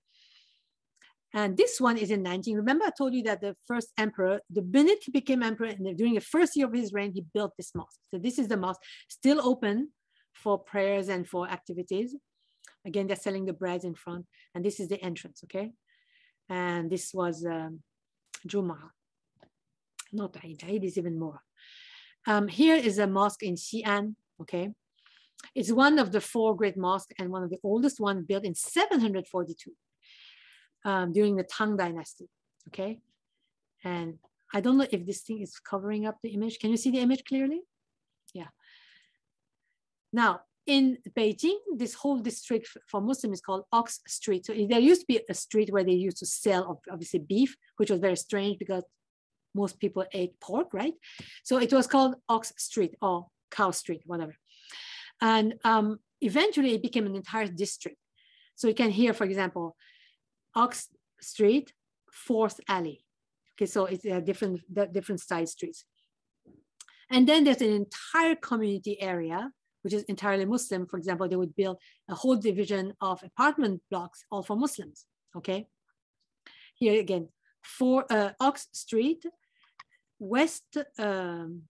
And this one is in nineteen. Remember I told you that the first emperor, the minute he became emperor, and during the first year of his reign, he built this mosque. So this is the mosque, still open for prayers and for activities. Again, they're selling the breads in front. And this is the entrance, okay? And this was um, Jum'ah. Not Eid, Eid is even more. Um, here is a mosque in Xi'an. Okay, it's one of the four great mosques and one of the oldest one, built in seven hundred forty-two um, during the Tang Dynasty. Okay, and I don't know if this thing is covering up the image. Can you see the image clearly? Yeah. Now in Beijing, this whole district for Muslims is called Ox Street. So there used to be a street where they used to sell obviously beef, which was very strange because most people ate pork, right? So it was called Ox Street or Cow Street, whatever. And um, eventually it became an entire district. So you can hear, for example, Ox Street, Fourth Alley. Okay, so it's uh, different, different side streets. And then there's an entire community area, which is entirely Muslim. For example, they would build a whole division of apartment blocks all for Muslims, okay? Here again, for uh, Ox Street, West, um,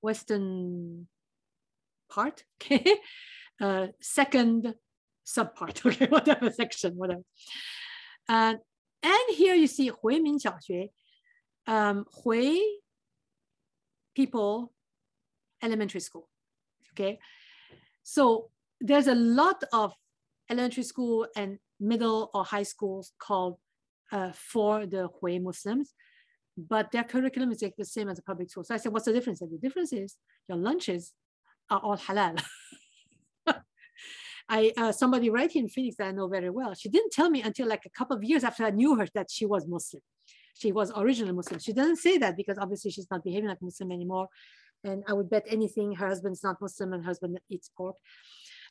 Western part, okay, uh, second subpart, okay, whatever section, whatever. Uh, and here you see Hui Min Xiaoxue, um, Hui people elementary school, okay. So there's a lot of elementary school and middle or high schools called Uh, for the Hui Muslims, but their curriculum is like the same as a public school. So I said, what's the difference? And the difference is your lunches are all halal. I uh, somebody right here in Phoenix that I know very well, she didn't tell me until like a couple of years after I knew her that she was Muslim. She was originally Muslim. She doesn't say that because obviously she's not behaving like Muslim anymore. And I would bet anything her husband's not Muslim and her husband eats pork.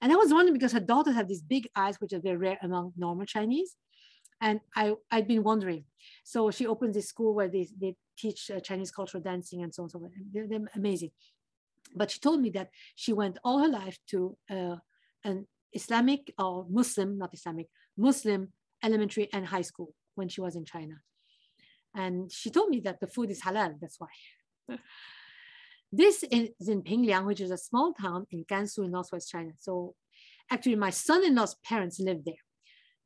And I was wondering because her daughters have these big eyes, which are very rare among normal Chinese. And I, I'd been wondering. So she opened this school where they, they teach uh, Chinese cultural dancing and so on and so on. They're, they're amazing. But she told me that she went all her life to uh, an Islamic or Muslim, not Islamic, Muslim elementary and high school when she was in China. And she told me that the food is halal, that's why. This is in Pingliang, which is a small town in Gansu in northwest China. So actually my son-in-law's parents lived there.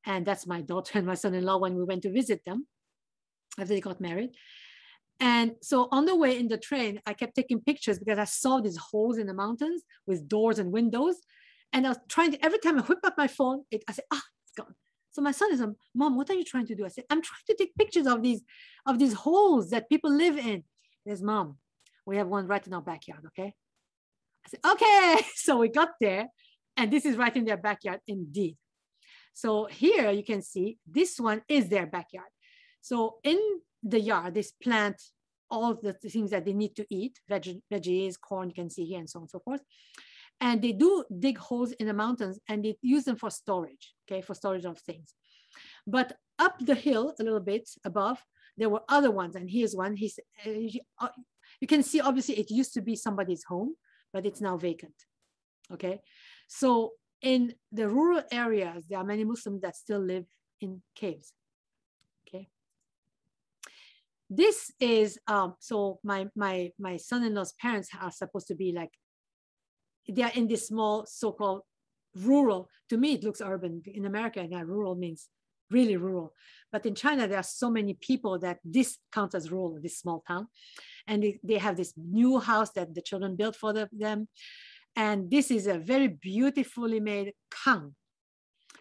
And that's my daughter and my son-in-law when we went to visit them after they got married. And so on the way in the train, I kept taking pictures because I saw these holes in the mountains with doors and windows. And I was trying to, every time I whip up my phone, it, I said, ah, it's gone. So my son is like, Mom, what are you trying to do? I said, I'm trying to take pictures of these, of these holes that people live in. There's Mom. We have one right in our backyard, okay? I said, okay. So we got there, and this is right in their backyard indeed. So here you can see this one is their backyard. So in the yard, they plant all the things that they need to eat, veg veggies, corn, you can see here, and so on and so forth. And they do dig holes in the mountains, and they use them for storage, okay, for storage of things. But up the hill a little bit above, there were other ones, and here's one. He's, uh, you can see, obviously, it used to be somebody's home, but it's now vacant, okay? So in the rural areas, there are many Muslims that still live in caves, okay? This is, um, so my, my, my son-in-law's parents are supposed to be like, they are in this small so-called rural, to me it looks urban. In America, now rural means really rural. But in China, there are so many people that this counts as rural, this small town. And they, they have this new house that the children built for the, them. And this is a very beautifully made kang.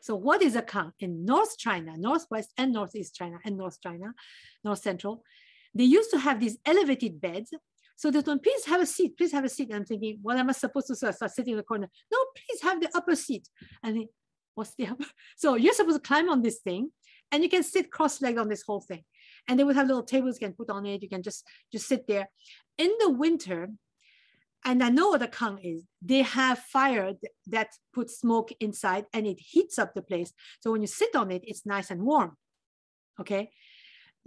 So what is a kang? In North China, Northwest and Northeast China and North China, North Central, they used to have these elevated beds. So that one, please have a seat, please have a seat. And I'm thinking, what am I supposed to start, start sitting in the corner? No, please have the upper seat. And he, what's the upper? So you're supposed to climb on this thing, and you can sit cross-legged on this whole thing. And they would have little tables you can put on it. You can just, just sit there. In the winter, and I know what a kang is, they have fire that puts smoke inside, and it heats up the place. So when you sit on it, it's nice and warm, okay?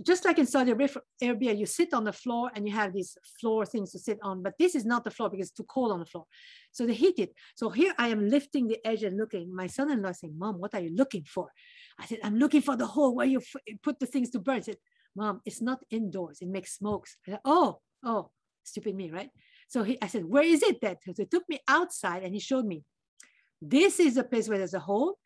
Just like in Saudi Arabia, you sit on the floor and you have these floor things to sit on, but this is not the floor because it's too cold on the floor. So they heat it. So here I am lifting the edge and looking. My son-in-law saying, Mom, what are you looking for? I said, I'm looking for the hole where you put the things to burn. He said, Mom, it's not indoors. It makes smokes. I said, oh, oh, stupid me, right? So he, I said, where is it that? So he took me outside and he showed me. This is the place where there's a hole.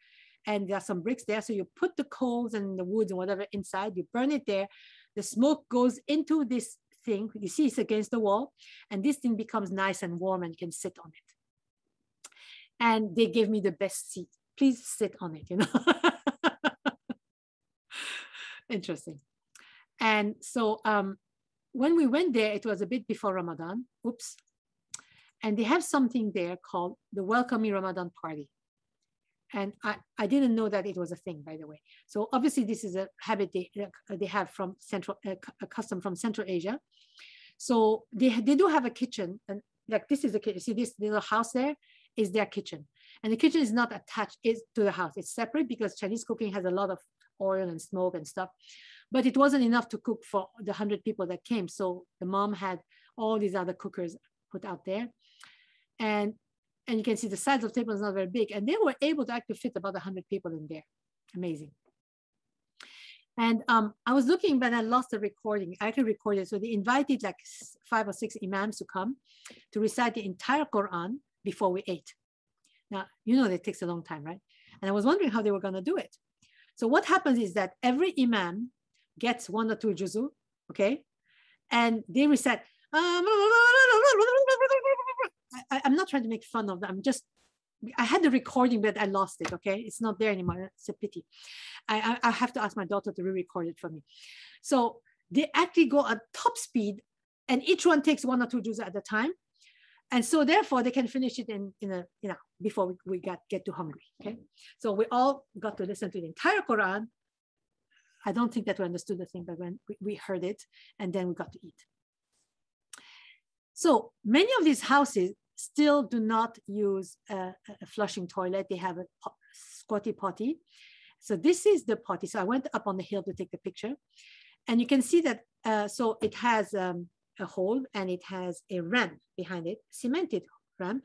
And there are some bricks there. So you put the coals and the wood and whatever inside, you burn it there. The smoke goes into this thing. You see it's against the wall. And this thing becomes nice and warm and you can sit on it. And they gave me the best seat. Please sit on it, you know. Interesting. And so um, when we went there, it was a bit before Ramadan. Oops. And they have something there called the Welcoming Ramadan Party. And I, I didn't know that it was a thing, by the way. So obviously this is a habit they, they have from Central, a custom from Central Asia. So they, they do have a kitchen, and like this is a kitchen, see this little house there is their kitchen. And the kitchen is not attached to the house, it's separate because Chinese cooking has a lot of oil and smoke and stuff, but it wasn't enough to cook for the hundred people that came. So the mom had all these other cookers put out there. And And you can see the size of the table is not very big. And they were able to actually fit about one hundred people in there. Amazing. And um, I was looking, but I lost the recording. I actually recorded. So they invited like five or six imams to come to recite the entire Quran before we ate. Now, you know that takes a long time, right? And I was wondering how they were going to do it. So what happens is that every imam gets one or two juzu, okay? And they recite, um, I, I'm not trying to make fun of them. I'm just, I had the recording, but I lost it, okay? It's not there anymore. It's a pity. I, I, I have to ask my daughter to re-record it for me. So they actually go at top speed, and each one takes one or two juzu at a time. And so therefore they can finish it in, in a, you know, before we, we got, get too hungry, okay? So we all got to listen to the entire Quran. I don't think that we understood the thing, but when we, we heard it, and then we got to eat. So many of these houses still do not use a, a flushing toilet. They have a pot, squatty potty. So this is the potty. So I went up on the hill to take the picture. And you can see that, uh, so it has um, a hole and it has a ramp behind it, cemented ramp.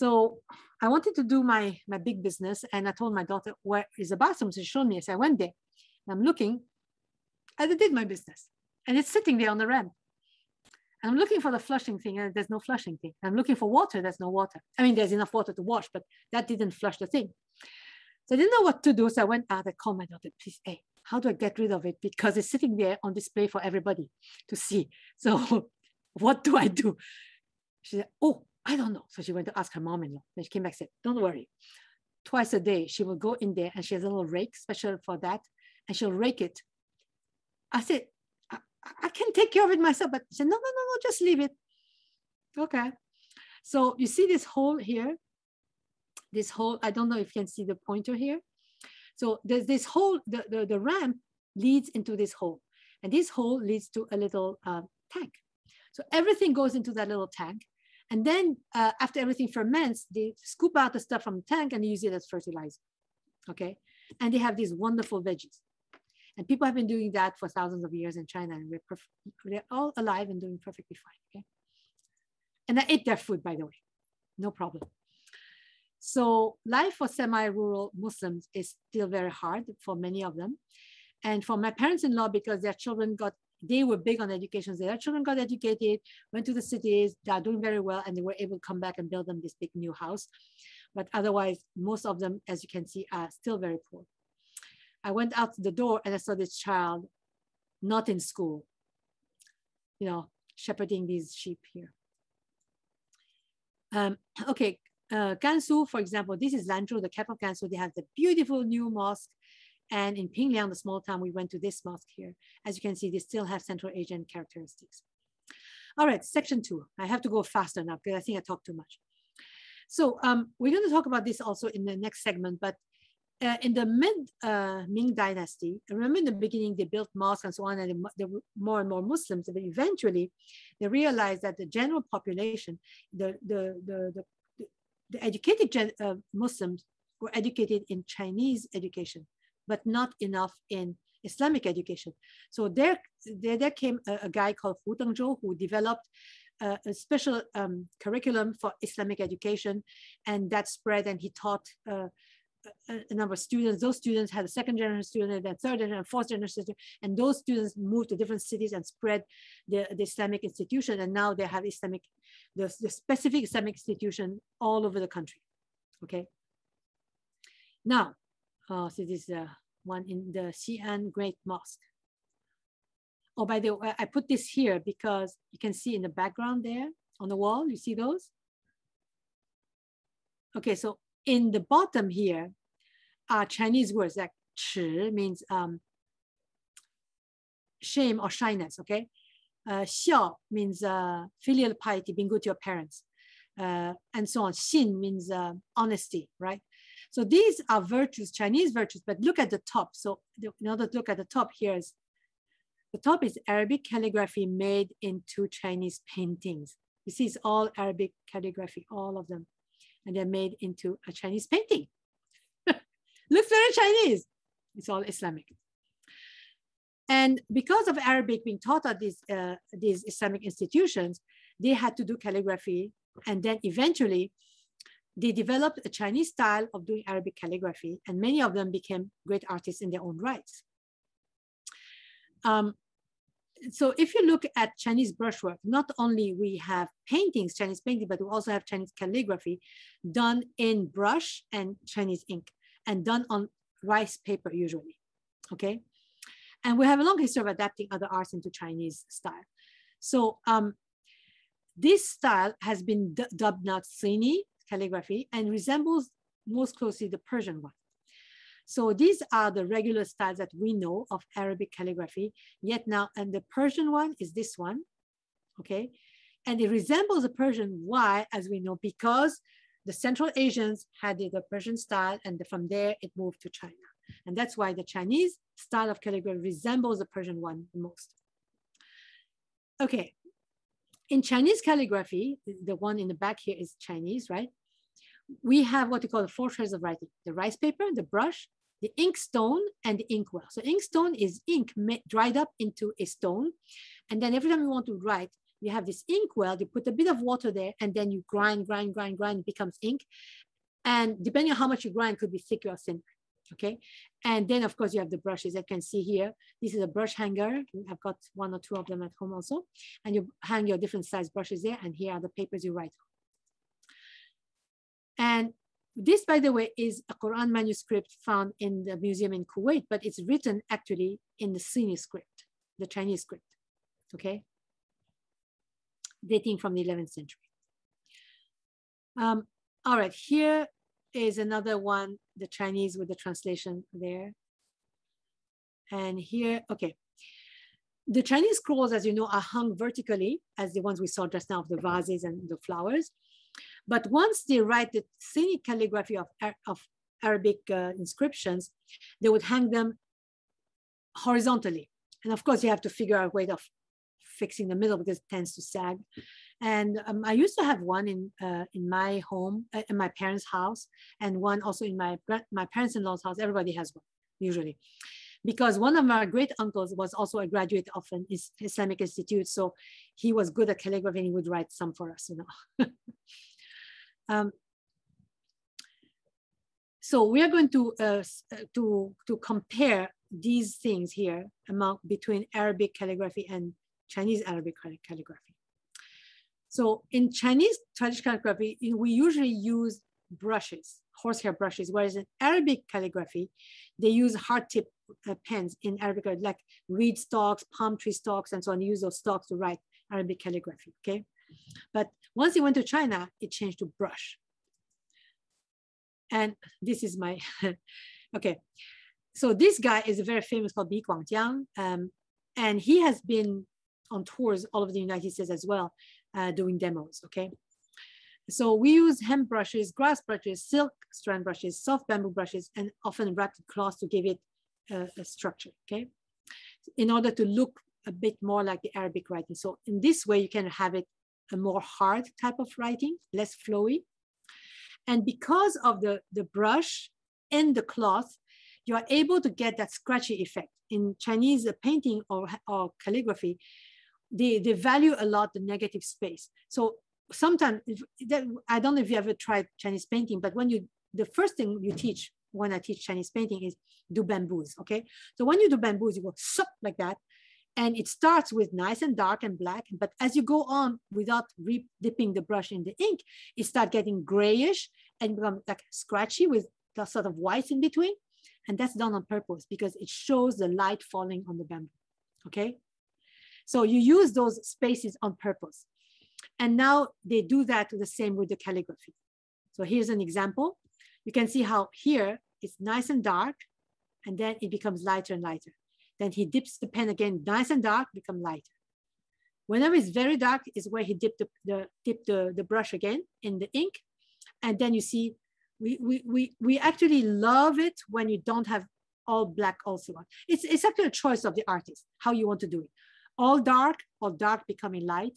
So I wanted to do my, my big business. And I told my daughter, where is the bathroom? She showed me. So I went there and I'm looking. And I did my business. And it's sitting there on the ramp. And I'm looking for the flushing thing, and there's no flushing thing. I'm looking for water, there's no water. I mean, there's enough water to wash, but that didn't flush the thing. So I didn't know what to do. So I went out and commented on it. Please, hey, how do I get rid of it? Because it's sitting there on display for everybody to see. So what do I do? She said, oh, I don't know. So she went to ask her mom-in-law. Then she came back and said, don't worry. Twice a day, she will go in there and she has a little rake special for that. And she'll rake it. I said, I, I can take care of it myself. But she said, no, no, no, no, just leave it. Okay. So you see this hole here? This hole, I don't know if you can see the pointer here. So there's this hole, the, the, the ramp leads into this hole. And this hole leads to a little uh, tank. So everything goes into that little tank. And then uh, after everything ferments, they scoop out the stuff from the tank and they use it as fertilizer, okay? And they have these wonderful veggies. And people have been doing that for thousands of years in China, and we're perf- they're all alive and doing perfectly fine, okay? And I ate their food, by the way, no problem. So life for semi-rural Muslims is still very hard for many of them. And for my parents-in-law, because their children got, they were big on education. So their children got educated, went to the cities, they are doing very well, and they were able to come back and build them this big new house. But otherwise, most of them, as you can see, are still very poor. I went out the door and I saw this child, not in school, you know, shepherding these sheep here. Um, okay. Uh, Gansu, for example, this is Lanzhou, the capital of Gansu. They have the beautiful new mosque. And in Pingliang, the small town, we went to this mosque here. As you can see, they still have Central Asian characteristics. All right, section two. I have to go faster now because I think I talked too much. So um, we're going to talk about this also in the next segment. But uh, in the mid uh, Ming dynasty, remember in the beginning, they built mosques and so on, and there were more and more Muslims. But eventually, they realized that the general population, the, the, the, the The educated gen, uh, Muslims were educated in Chinese education, but not enough in Islamic education. So there, there, there came a, a guy called Hu Dengzhou who developed uh, a special um, curriculum for Islamic education, and that spread, and he taught uh, a, a number of students. Those students had a second generation student, then third generation, fourth generation student, and those students moved to different cities and spread the, the Islamic institution, and now they have Islamic The, the specific Islamic institution all over the country, okay? Now, uh, so this is uh, one in the Xi'an Great Mosque. Oh, by the way, I put this here because you can see in the background there on the wall, you see those? Okay, so in the bottom here are Chinese words like "chi" means um, shame or shyness, okay? Uh, xiao means uh, filial piety, being good to your parents, uh, and so on. Xin means uh, honesty, right? So these are virtues, Chinese virtues, but look at the top. So in order to look at the top here is, the top is Arabic calligraphy made into Chinese paintings. You see, it's all Arabic calligraphy, all of them. And they're made into a Chinese painting. Looks very Chinese. It's all Islamic. And because of Arabic being taught at these, uh, these Islamic institutions, they had to do calligraphy. And then eventually, they developed a Chinese style of doing Arabic calligraphy. And many of them became great artists in their own rights. Um, so if you look at Chinese brushwork, not only we have paintings, Chinese painting, but we also have Chinese calligraphy done in brush and Chinese ink, and done on rice paper usually, okay? And we have a long history of adapting other arts into Chinese style. So um, this style has been dubbed now Tsini calligraphy and resembles most closely the Persian one. So these are the regular styles that we know of Arabic calligraphy, yet now, and the Persian one is this one, okay? And it resembles the Persian, why, as we know, because the Central Asians had the Persian style, and from there it moved to China. And that's why the Chinese style of calligraphy resembles the Persian one the most. Okay, in Chinese calligraphy, the one in the back here is Chinese, right? We have what we call the four shades of writing, the rice paper, the brush, the ink stone, and the inkwell. So ink stone is ink dried up into a stone. And then every time you want to write, you have this inkwell, you put a bit of water there, and then you grind, grind, grind, grind, it becomes ink. And depending on how much you grind, it could be thicker or thinner. okay? And then of course you have the brushes. I can see here, this is a brush hanger. I've got one or two of them at home also. And you hang your different size brushes there, and here are the papers you write on. And this, by the way, is a Quran manuscript found in the museum in Kuwait, but it's written actually in the Sunni script, the Chinese script, okay? Dating from the eleventh century. Um, all right, here is another one, the Chinese with the translation there. And here, okay. The Chinese scrolls, as you know, are hung vertically as the ones we saw just now of the vases and the flowers. But once they write the Sunni calligraphy of, of Arabic uh, inscriptions, they would hang them horizontally. And of course you have to figure out a way of fixing the middle because it tends to sag. And um, I used to have one in uh, in my home, uh, in my parents' house, and one also in my my parents-in-law's house. Everybody has one usually, because one of my great uncles was also a graduate of an is Islamic institute, so he was good at calligraphy and he would write some for us, you know. um, so we are going to uh, to to compare these things here among between Arabic calligraphy and Chinese Arabic calligraphy. So in Chinese traditional calligraphy, we usually use brushes, horsehair brushes, whereas in Arabic calligraphy, they use hard tip uh, pens in Arabic, like reed stalks, palm tree stalks, and so on. You use those stalks to write Arabic calligraphy, okay? But once you went to China, it changed to brush. And this is my, okay. So this guy is very famous called Bi Guangjiang, um, and he has been on tours all over the United States as well, Uh, doing demos, okay? So we use hemp brushes, grass brushes, silk strand brushes, soft bamboo brushes, and often wrapped cloths to give it uh, a structure, okay? In order to look a bit more like the Arabic writing. So in this way, you can have it a more hard type of writing, less flowy. And because of the, the brush and the cloth, you are able to get that scratchy effect. In Chinese painting or, or calligraphy, They, they value a lot the negative space. So sometimes, if, I don't know if you ever tried Chinese painting, but when you, the first thing you teach when I teach Chinese painting is do bamboos, okay? So when you do bamboos, you go sup like that. And it starts with nice and dark and black, but as you go on without re dipping the brush in the ink, it starts getting grayish and become like scratchy with the sort of white in between. And that's done on purpose because it shows the light falling on the bamboo, okay? So you use those spaces on purpose. And now they do that the same with the calligraphy. So here's an example. You can see how here it's nice and dark, and then it becomes lighter and lighter. Then he dips the pen again, nice and dark, become lighter. Whenever it's very dark is where he dipped the, the, dipped the, the brush again in the ink. And then you see, we, we, we, we actually love it when you don't have all black also. It's, it's actually a choice of the artist, how you want to do it. All dark or dark becoming light.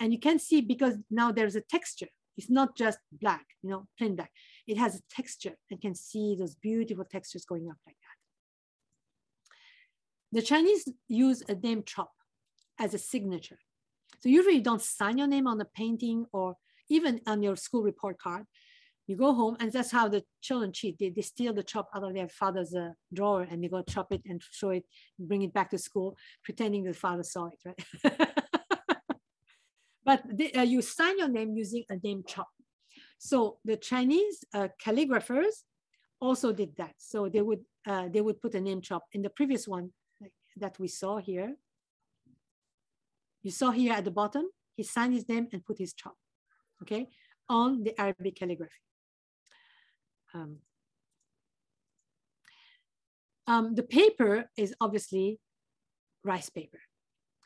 And you can see because now there's a texture. It's not just black, you know, plain black. It has a texture and can see those beautiful textures going up like that. The Chinese use a name chop as a signature. So usually you don't sign your name on a painting or even on your school report card. You go home, and that's how the children cheat. They, they steal the chop out of their father's uh, drawer, and they go chop it and show it, bring it back to school, pretending the father saw it, right? But they, uh, you sign your name using a name chop. So the Chinese uh, calligraphers also did that. So they would, uh, they would put a name chop. In the previous one that we saw here, you saw here at the bottom, he signed his name and put his chop, okay, on the Arabic calligraphy. Um, um, the paper is obviously rice paper,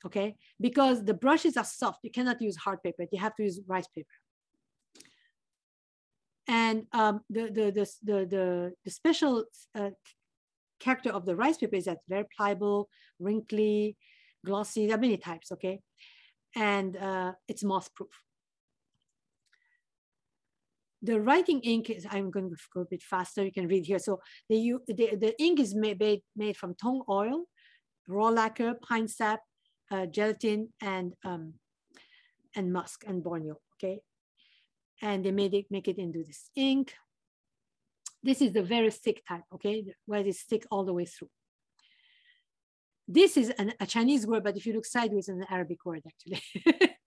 okay? Because the brushes are soft, you cannot use hard paper, you have to use rice paper. And um, the, the, the, the, the, the special uh, character of the rice paper is that very pliable, wrinkly, glossy, there are many types, okay? And uh, it's moth-proof. The writing ink is, I'm going to go a bit faster, you can read here. So the, the, the ink is made, made from tung oil, raw lacquer, pine sap, uh, gelatin, and, um, and musk and Borneo, okay? And they made it, make it into this ink. This is the very thick type, okay, where it's thick all the way through. This is an, a Chinese word, but if you look sideways, it's an Arabic word, actually.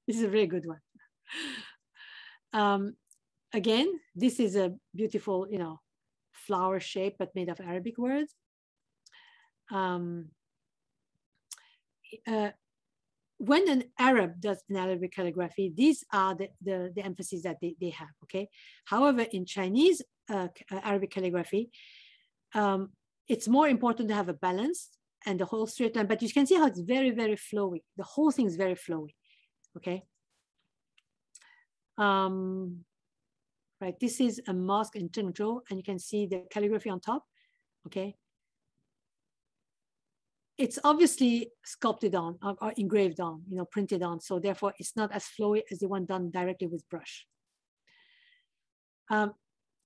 This is a very good one. Um, again, this is a beautiful, you know, flower shape, but made of Arabic words. Um, uh, when an Arab does an Arabic calligraphy, these are the, the, the emphasis that they, they have, okay? However, in Chinese uh, Arabic calligraphy, um, it's more important to have a balance and the whole straight line, but you can see how it's very, very flowy. The whole thing is very flowy, okay? Um, right, this is a mosque in Zhengzhou, and you can see the calligraphy on top, okay? It's obviously sculpted on or, or engraved on, you know, printed on. So therefore it's not as flowy as the one done directly with brush. Um,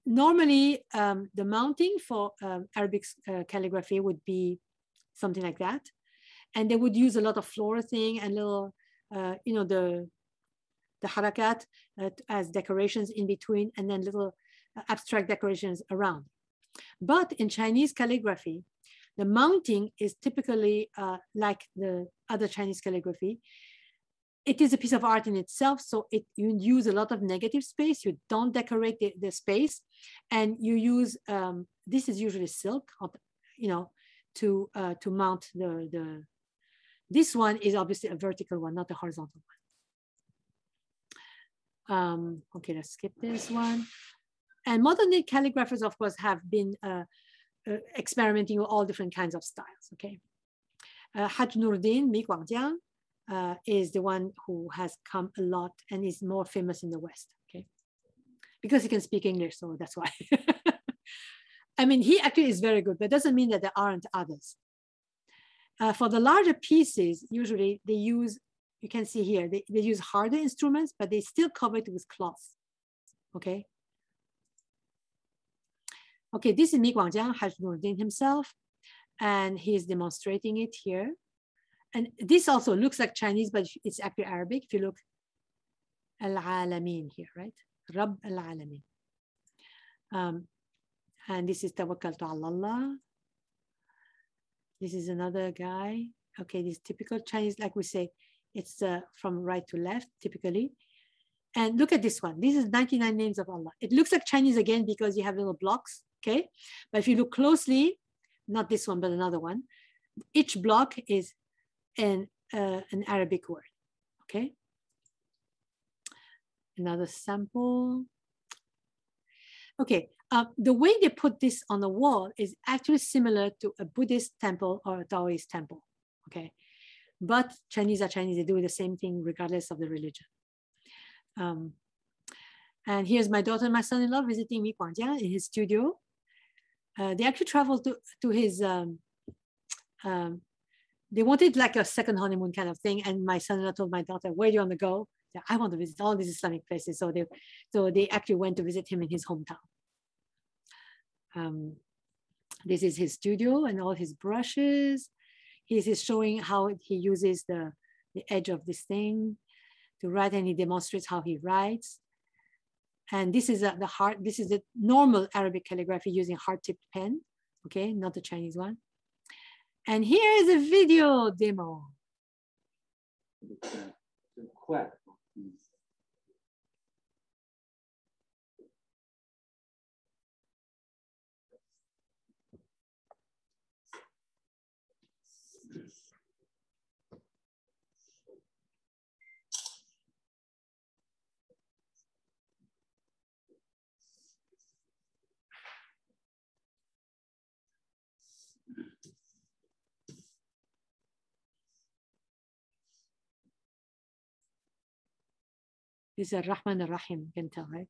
normally um, the mounting for um, Arabic uh, calligraphy would be something like that. And they would use a lot of floral thing and little, uh, you know, the, the harakat uh, as decorations in between, and then little abstract decorations around. But in Chinese calligraphy, the mounting is typically uh, like the other Chinese calligraphy. It is a piece of art in itself, so it, you use a lot of negative space. You don't decorate the, the space, and you use, um, this is usually silk, you know, to uh, to mount the, the, this one is obviously a vertical one, not a horizontal one. Um, okay, let's skip this one. And modern day calligraphers, of course, have been, uh, Uh, experimenting with all different kinds of styles, okay? Uh, Haj Nurdin, Mi Guangjiang, uh, is the one who has come a lot and is more famous in the West, okay? Because he can speak English, so that's why. I mean, he actually is very good, but doesn't mean that there aren't others. Uh, for the larger pieces, usually they use, you can see here, they, they use harder instruments, but they still cover it with cloth, okay? Okay, this is Mi Guangjiang, Haj Nurdin himself, and he is demonstrating it here. And this also looks like Chinese, but it's actually Arabic. If you look, Al-Alamin here, right? Rabb Al-Alamin. Um, and this is Tawakkaltu ala Allah. This is another guy. Okay, this is typical Chinese, like we say, it's uh, from right to left, typically. And look at this one. This is ninety-nine names of Allah. It looks like Chinese again because you have little blocks. Okay, but if you look closely, not this one, but another one, each block is an, uh, an Arabic word, okay? Another sample. Okay, uh, the way they put this on the wall is actually similar to a Buddhist temple or a Taoist temple, okay? But Chinese are Chinese, they do the same thing regardless of the religion. Um, And here's my daughter and my son-in-law visiting Mi Guangjiang in his studio. Uh, they actually traveled to, to his, um, um, they wanted like a second honeymoon kind of thing. And my son-in-law told my daughter, where do you want to go? Said, I want to visit all these Islamic places. So they, so they actually went to visit him in his hometown. Um, this is his studio and all his brushes. He's, he's showing how he uses the, the edge of this thing to write, and he demonstrates how he writes. And this is a, the hard, this is the normal Arabic calligraphy using hard-tipped pen, okay, not the Chinese one. And here is a video demo. This is Rahman Rahim, you can tell, right?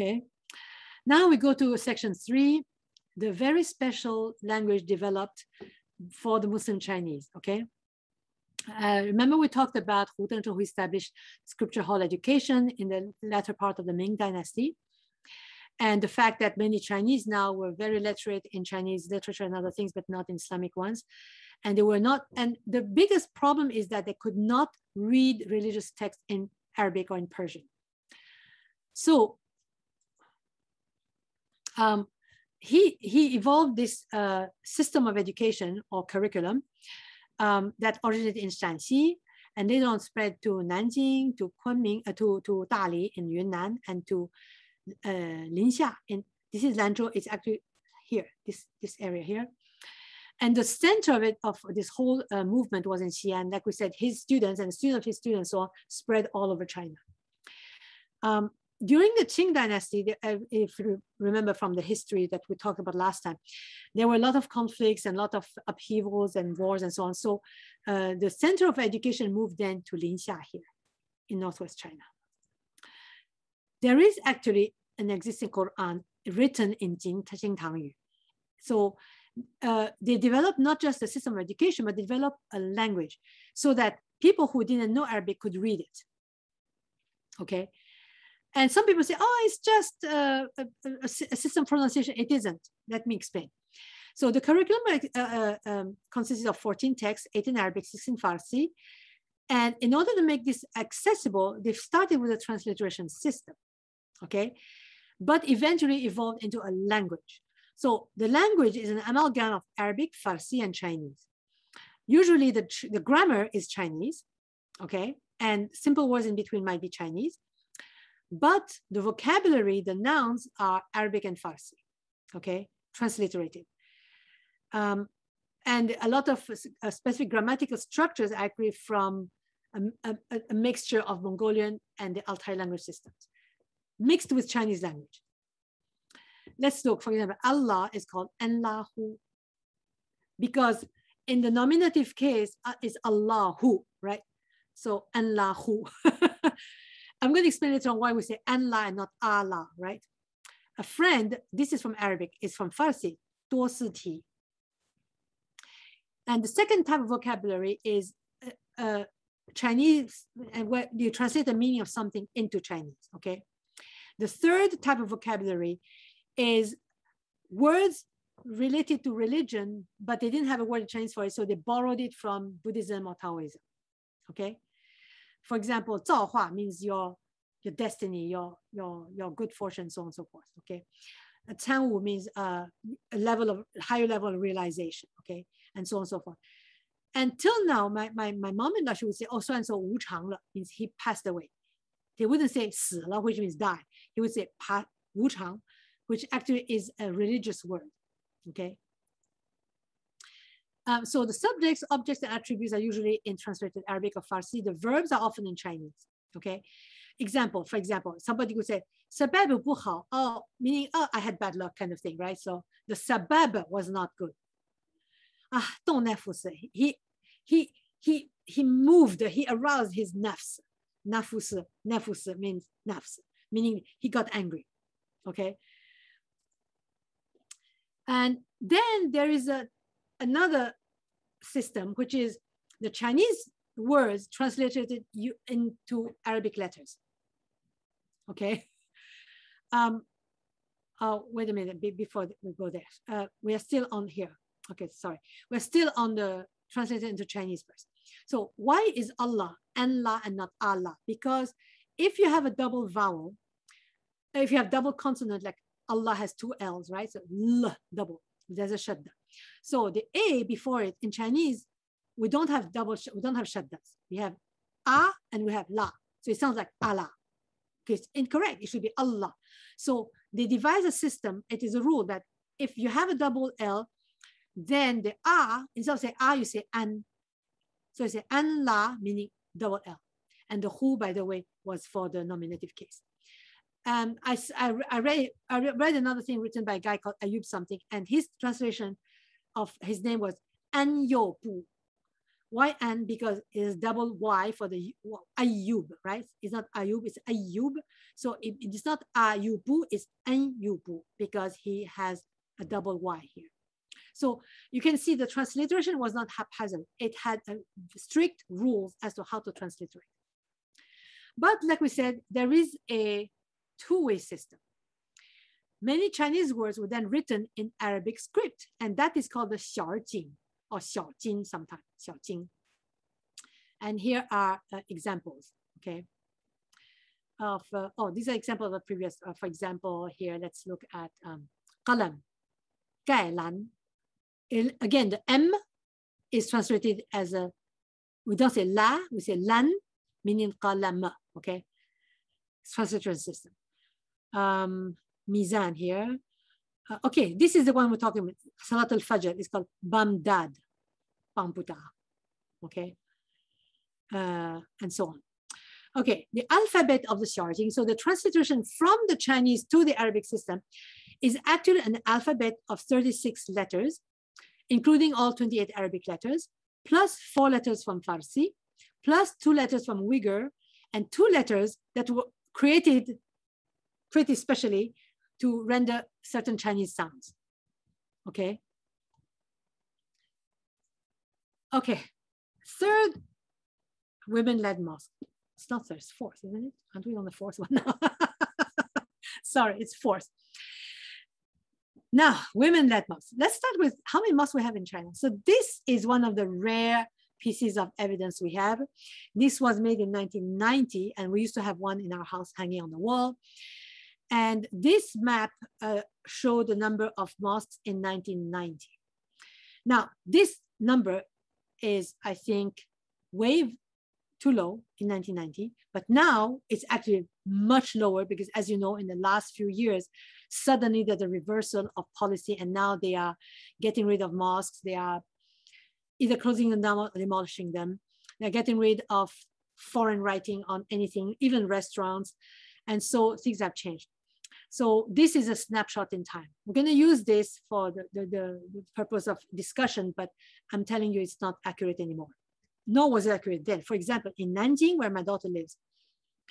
Okay, now we go to section three, the very special language developed for the Muslim Chinese, okay? Uh, remember we talked about Hu Tengzhong, who established scripture hall education in the latter part of the Ming Dynasty. And the fact that many Chinese now were very literate in Chinese literature and other things, but not in Islamic ones. And they were not, and the biggest problem is that they could not read religious texts in Arabic or in Persian. So um, he, he evolved this uh, system of education or curriculum um, that originated in Shanxi, and later on spread to Nanjing, to Kunming, uh, to, to Dali in Yunnan, and to uh, Linxia. And this is Lanzhou, it's actually here, this, this area here. And the center of it, of this whole uh, movement, was in Xi'an. Like we said, his students and students of his students so on, spread all over China. Um, during the Qing dynasty, the, if you remember from the history that we talked about last time, there were a lot of conflicts and a lot of upheavals and wars and so on. So uh, the center of education moved then to Linxia here in Northwest China. There is actually an existing Quran written in Qing, Qingtangyu. So Uh, they developed not just a system of education, but developed a language so that people who didn't know Arabic could read it. Okay, and some people say, "Oh, it's just uh, a, a system of pronunciation." It isn't. Let me explain. So the curriculum uh, uh, um, consists of fourteen texts, eight in Arabic, six in Farsi, and in order to make this accessible, they've started with a transliteration system. Okay, but eventually evolved into a language. So the language is an amalgam of Arabic, Farsi, and Chinese. Usually the, the grammar is Chinese, okay? And simple words in between might be Chinese, but the vocabulary, the nouns are Arabic and Farsi, okay? Transliterated. Um, and a lot of uh, specific grammatical structures are actually from a, a, a mixture of Mongolian and the Altai language systems, mixed with Chinese language. Let's look, for example, Allah is called Allahu, because in the nominative case, uh, it's Allahu, right? So Allahu. I'm going to explain later on why we say Allah and not Allah, right? A friend, this is from Arabic, it's from Farsi, Dositi. And the second type of vocabulary is uh, uh, Chinese, and where you translate the meaning of something into Chinese, okay? The third type of vocabulary is words related to religion, but they didn't have a word in Chinese for it, so they borrowed it from Buddhism or Taoism, okay? For example, Zao Hua means your, your destiny, your, your, your good fortune, so on and so forth, okay? Chan Wu means uh, a level of, higher level of realization, okay? And so on and so forth. Until now, my, my, my mom-in-law, she would say, oh, so-and-so Wu Chang Le, means he passed away. They wouldn't say 死了, which means die. He would say pa, Wu Chang, which actually is a religious word, okay? Um, so the subjects, objects, and attributes are usually in translated Arabic or Farsi. The verbs are often in Chinese, okay? Example, for example, somebody could say, sabab bu hao, oh, meaning, oh, I had bad luck kind of thing, right? So the sabab was not good. Ah, dong nafus, he, he, he, he moved, he aroused his nafs. Nafus, nafus means nafs, meaning he got angry, okay? And then there is a, another system, which is the Chinese words translated into Arabic letters. Okay. Um, oh, wait a minute, be, before we go there. Uh, we are still on here. Okay, sorry. We're still on the translated into Chinese first. So why is Allah, Allah and not Allah? Because if you have a double vowel, if you have double consonant, like Allah has two L's, right? So L, double, there's a shadda. So the A before it, in Chinese, we don't have double, we don't have shaddas. We have A and we have La. So it sounds like Allah. Okay, it's incorrect, it should be Allah. So they devise a system, it is a rule that if you have a double L, then the A, instead of saying A, you say An. So you say An La, meaning double L. And the Hu, by the way, was for the nominative case. Um, I, I, I, read, I read another thing written by a guy called Ayub something, and his translation of his name was An Yo Bu. Why An? Because it is double Y for the Ayub, right? It's not Ayub, it's Ayub. So it, it's not Ayubu, it's An Yo Bu, because he has a double Y here. So you can see the transliteration was not haphazard. It had a strict rules as to how to transliterate. But like we said, there is a two-way system. Many Chinese words were then written in Arabic script, and that is called the Xiaojing, or Xiaojing sometimes, Xiaojing. And here are uh, examples, okay? Of, uh, oh, these are examples of previous, uh, for example, here, let's look at um, Qalam, Gai Lan. Again, the M is translated as a, we don't say La, we say Lan, meaning Qalam, okay? It's translation system. Um, Mizan here. Uh, okay, this is the one we're talking about. Salat al-Fajr, it's called Bamdad, Pamputa, okay? Uh, and so on. Okay, the alphabet of the Xiaojing. So the transliteration from the Chinese to the Arabic system is actually an alphabet of thirty-six letters, including all twenty-eight Arabic letters, plus four letters from Farsi, plus two letters from Uyghur, and two letters that were created pretty specially to render certain Chinese sounds. Okay. Okay, third women-led mosque. It's not third, it's fourth, isn't it? Aren't we on the fourth one now? Sorry, it's fourth. Now, women-led mosques. Let's start with how many mosques we have in China. So this is one of the rare pieces of evidence we have. This was made in nineteen ninety, and we used to have one in our house hanging on the wall. And this map uh, showed the number of mosques in nineteen ninety. Now, this number is, I think, way too low in nineteen ninety, but now it's actually much lower because, as you know, in the last few years, suddenly there's a reversal of policy, and now they are getting rid of mosques. They are either closing them down or demolishing them. They're getting rid of foreign writing on anything, even restaurants. And so things have changed. So this is a snapshot in time. We're going to use this for the, the, the purpose of discussion, but I'm telling you, it's not accurate anymore. Nor was it accurate then. For example, in Nanjing, where my daughter lives,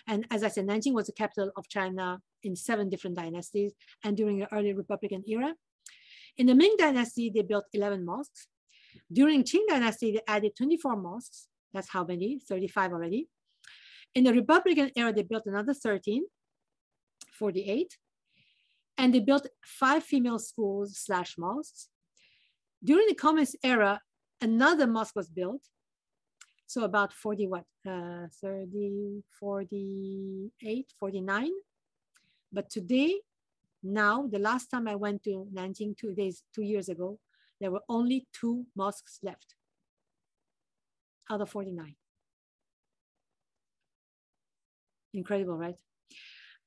and as I said, Nanjing was the capital of China in seven different dynasties and during the early Republican era. In the Ming Dynasty, they built eleven mosques. During Qing Dynasty, they added twenty-four mosques. That's how many, thirty-five already. In the Republican era, they built another thirteen, forty-eight. And they built five female schools slash mosques. During the Communist era, another mosque was built. So about forty what, uh, thirty, forty-eight, forty-nine. But today, now, the last time I went to Nanjing two days, two years ago, there were only two mosques left out of forty-nine. Incredible, right?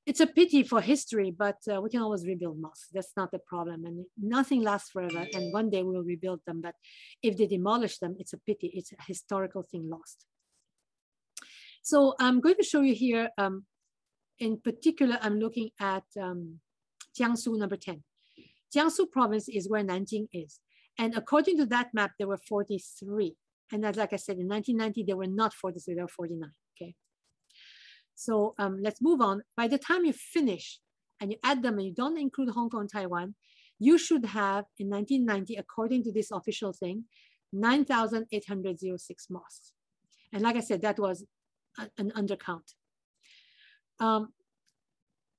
It's a pity for history, but uh, we can always rebuild mosques. That's not the problem. And nothing lasts forever. And one day we'll rebuild them. But if they demolish them, it's a pity. It's a historical thing lost. So I'm going to show you here, um, in particular, I'm looking at um, Jiangsu number ten. Jiangsu province is where Nanjing is. And according to that map, there were forty-three. And that, like I said, in nineteen ninety, there were not forty-three, there were forty-nine, okay? So um, let's move on. By the time you finish and you add them and you don't include Hong Kong and Taiwan, you should have in nineteen ninety, according to this official thing, nine thousand eight hundred six mosques. And like I said, that was a, an undercount. Um,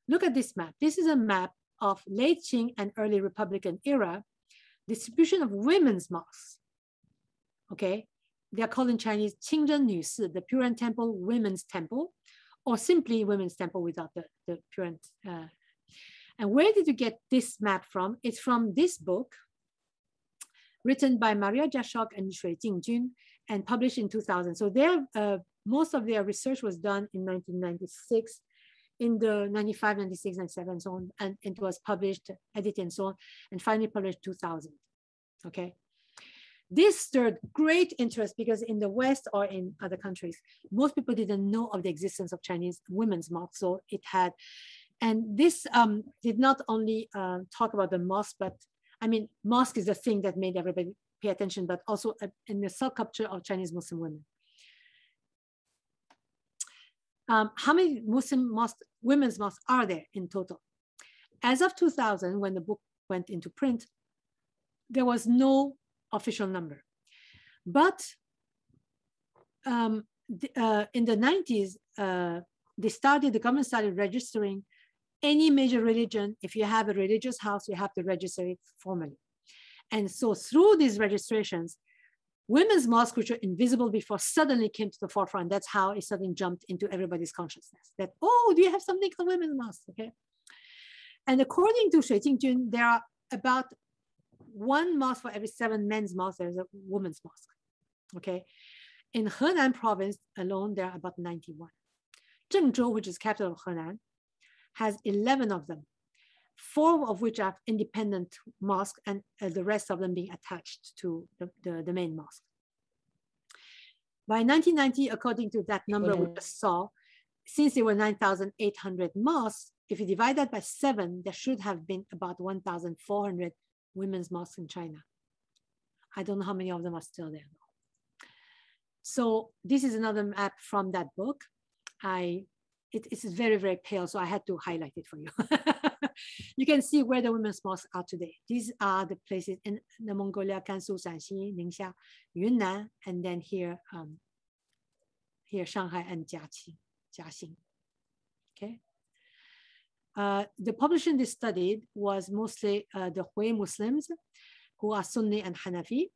look at this map. This is a map of late Qing and early Republican era distribution of women's mosques, okay? They are called in Chinese Qingzhen Nusi, the Puran Temple, Women's Temple, or simply Women's Temple without the, the Puran. Uh, and where did you get this map from? It's from this book written by Maria Jashok and Shui Jingjun and published in two thousand. So their, uh, most of their research was done in nineteen ninety-six, in the ninety-five, ninety-six, ninety-seven, and so on. And it was published, edited, and so on, and finally published two thousand, okay? This stirred great interest because in the West or in other countries, most people didn't know of the existence of Chinese women's mosques. So it had, and this um, did not only uh, talk about the mosque, but I mean, mosque is the thing that made everybody pay attention, but also uh, in the subculture of Chinese Muslim women. Um, how many Muslim mosques, women's mosques are there in total? As of two thousand, when the book went into print, there was no official number. But um, the, uh, in the nineties, uh, they started, the government started registering any major religion, if you have a religious house, you have to register it formally. And so through these registrations, women's mosques, which were invisible before, suddenly came to the forefront. That's how it suddenly jumped into everybody's consciousness, that, oh, do you have something for women's mosques, okay? And according to Shuiqingjun, there are about one mosque for every seven men's mosques, there's a women's mosque, okay? In Henan province alone, there are about ninety-one. Zhengzhou, which is capital of Henan, has eleven of them, four of which are independent mosques and uh, the rest of them being attached to the, the, the main mosque. By nineteen ninety, according to that number mm-hmm. we just saw, since there were nine thousand eight hundred mosques, if you divide that by seven, there should have been about one thousand four hundred women's mosques in China. I don't know how many of them are still there. So this is another map from that book. I, it, it's very, very pale, so I had to highlight it for you. You can see where the women's mosques are today. These are the places in the Mongolia, Gansu, Shanxi, Ningxia, Yunnan, and then here, um, here Shanghai and Jiaxing. Jiaxing. Okay. Uh, the population they studied was mostly uh, the Hui Muslims, who are Sunni and Hanafi,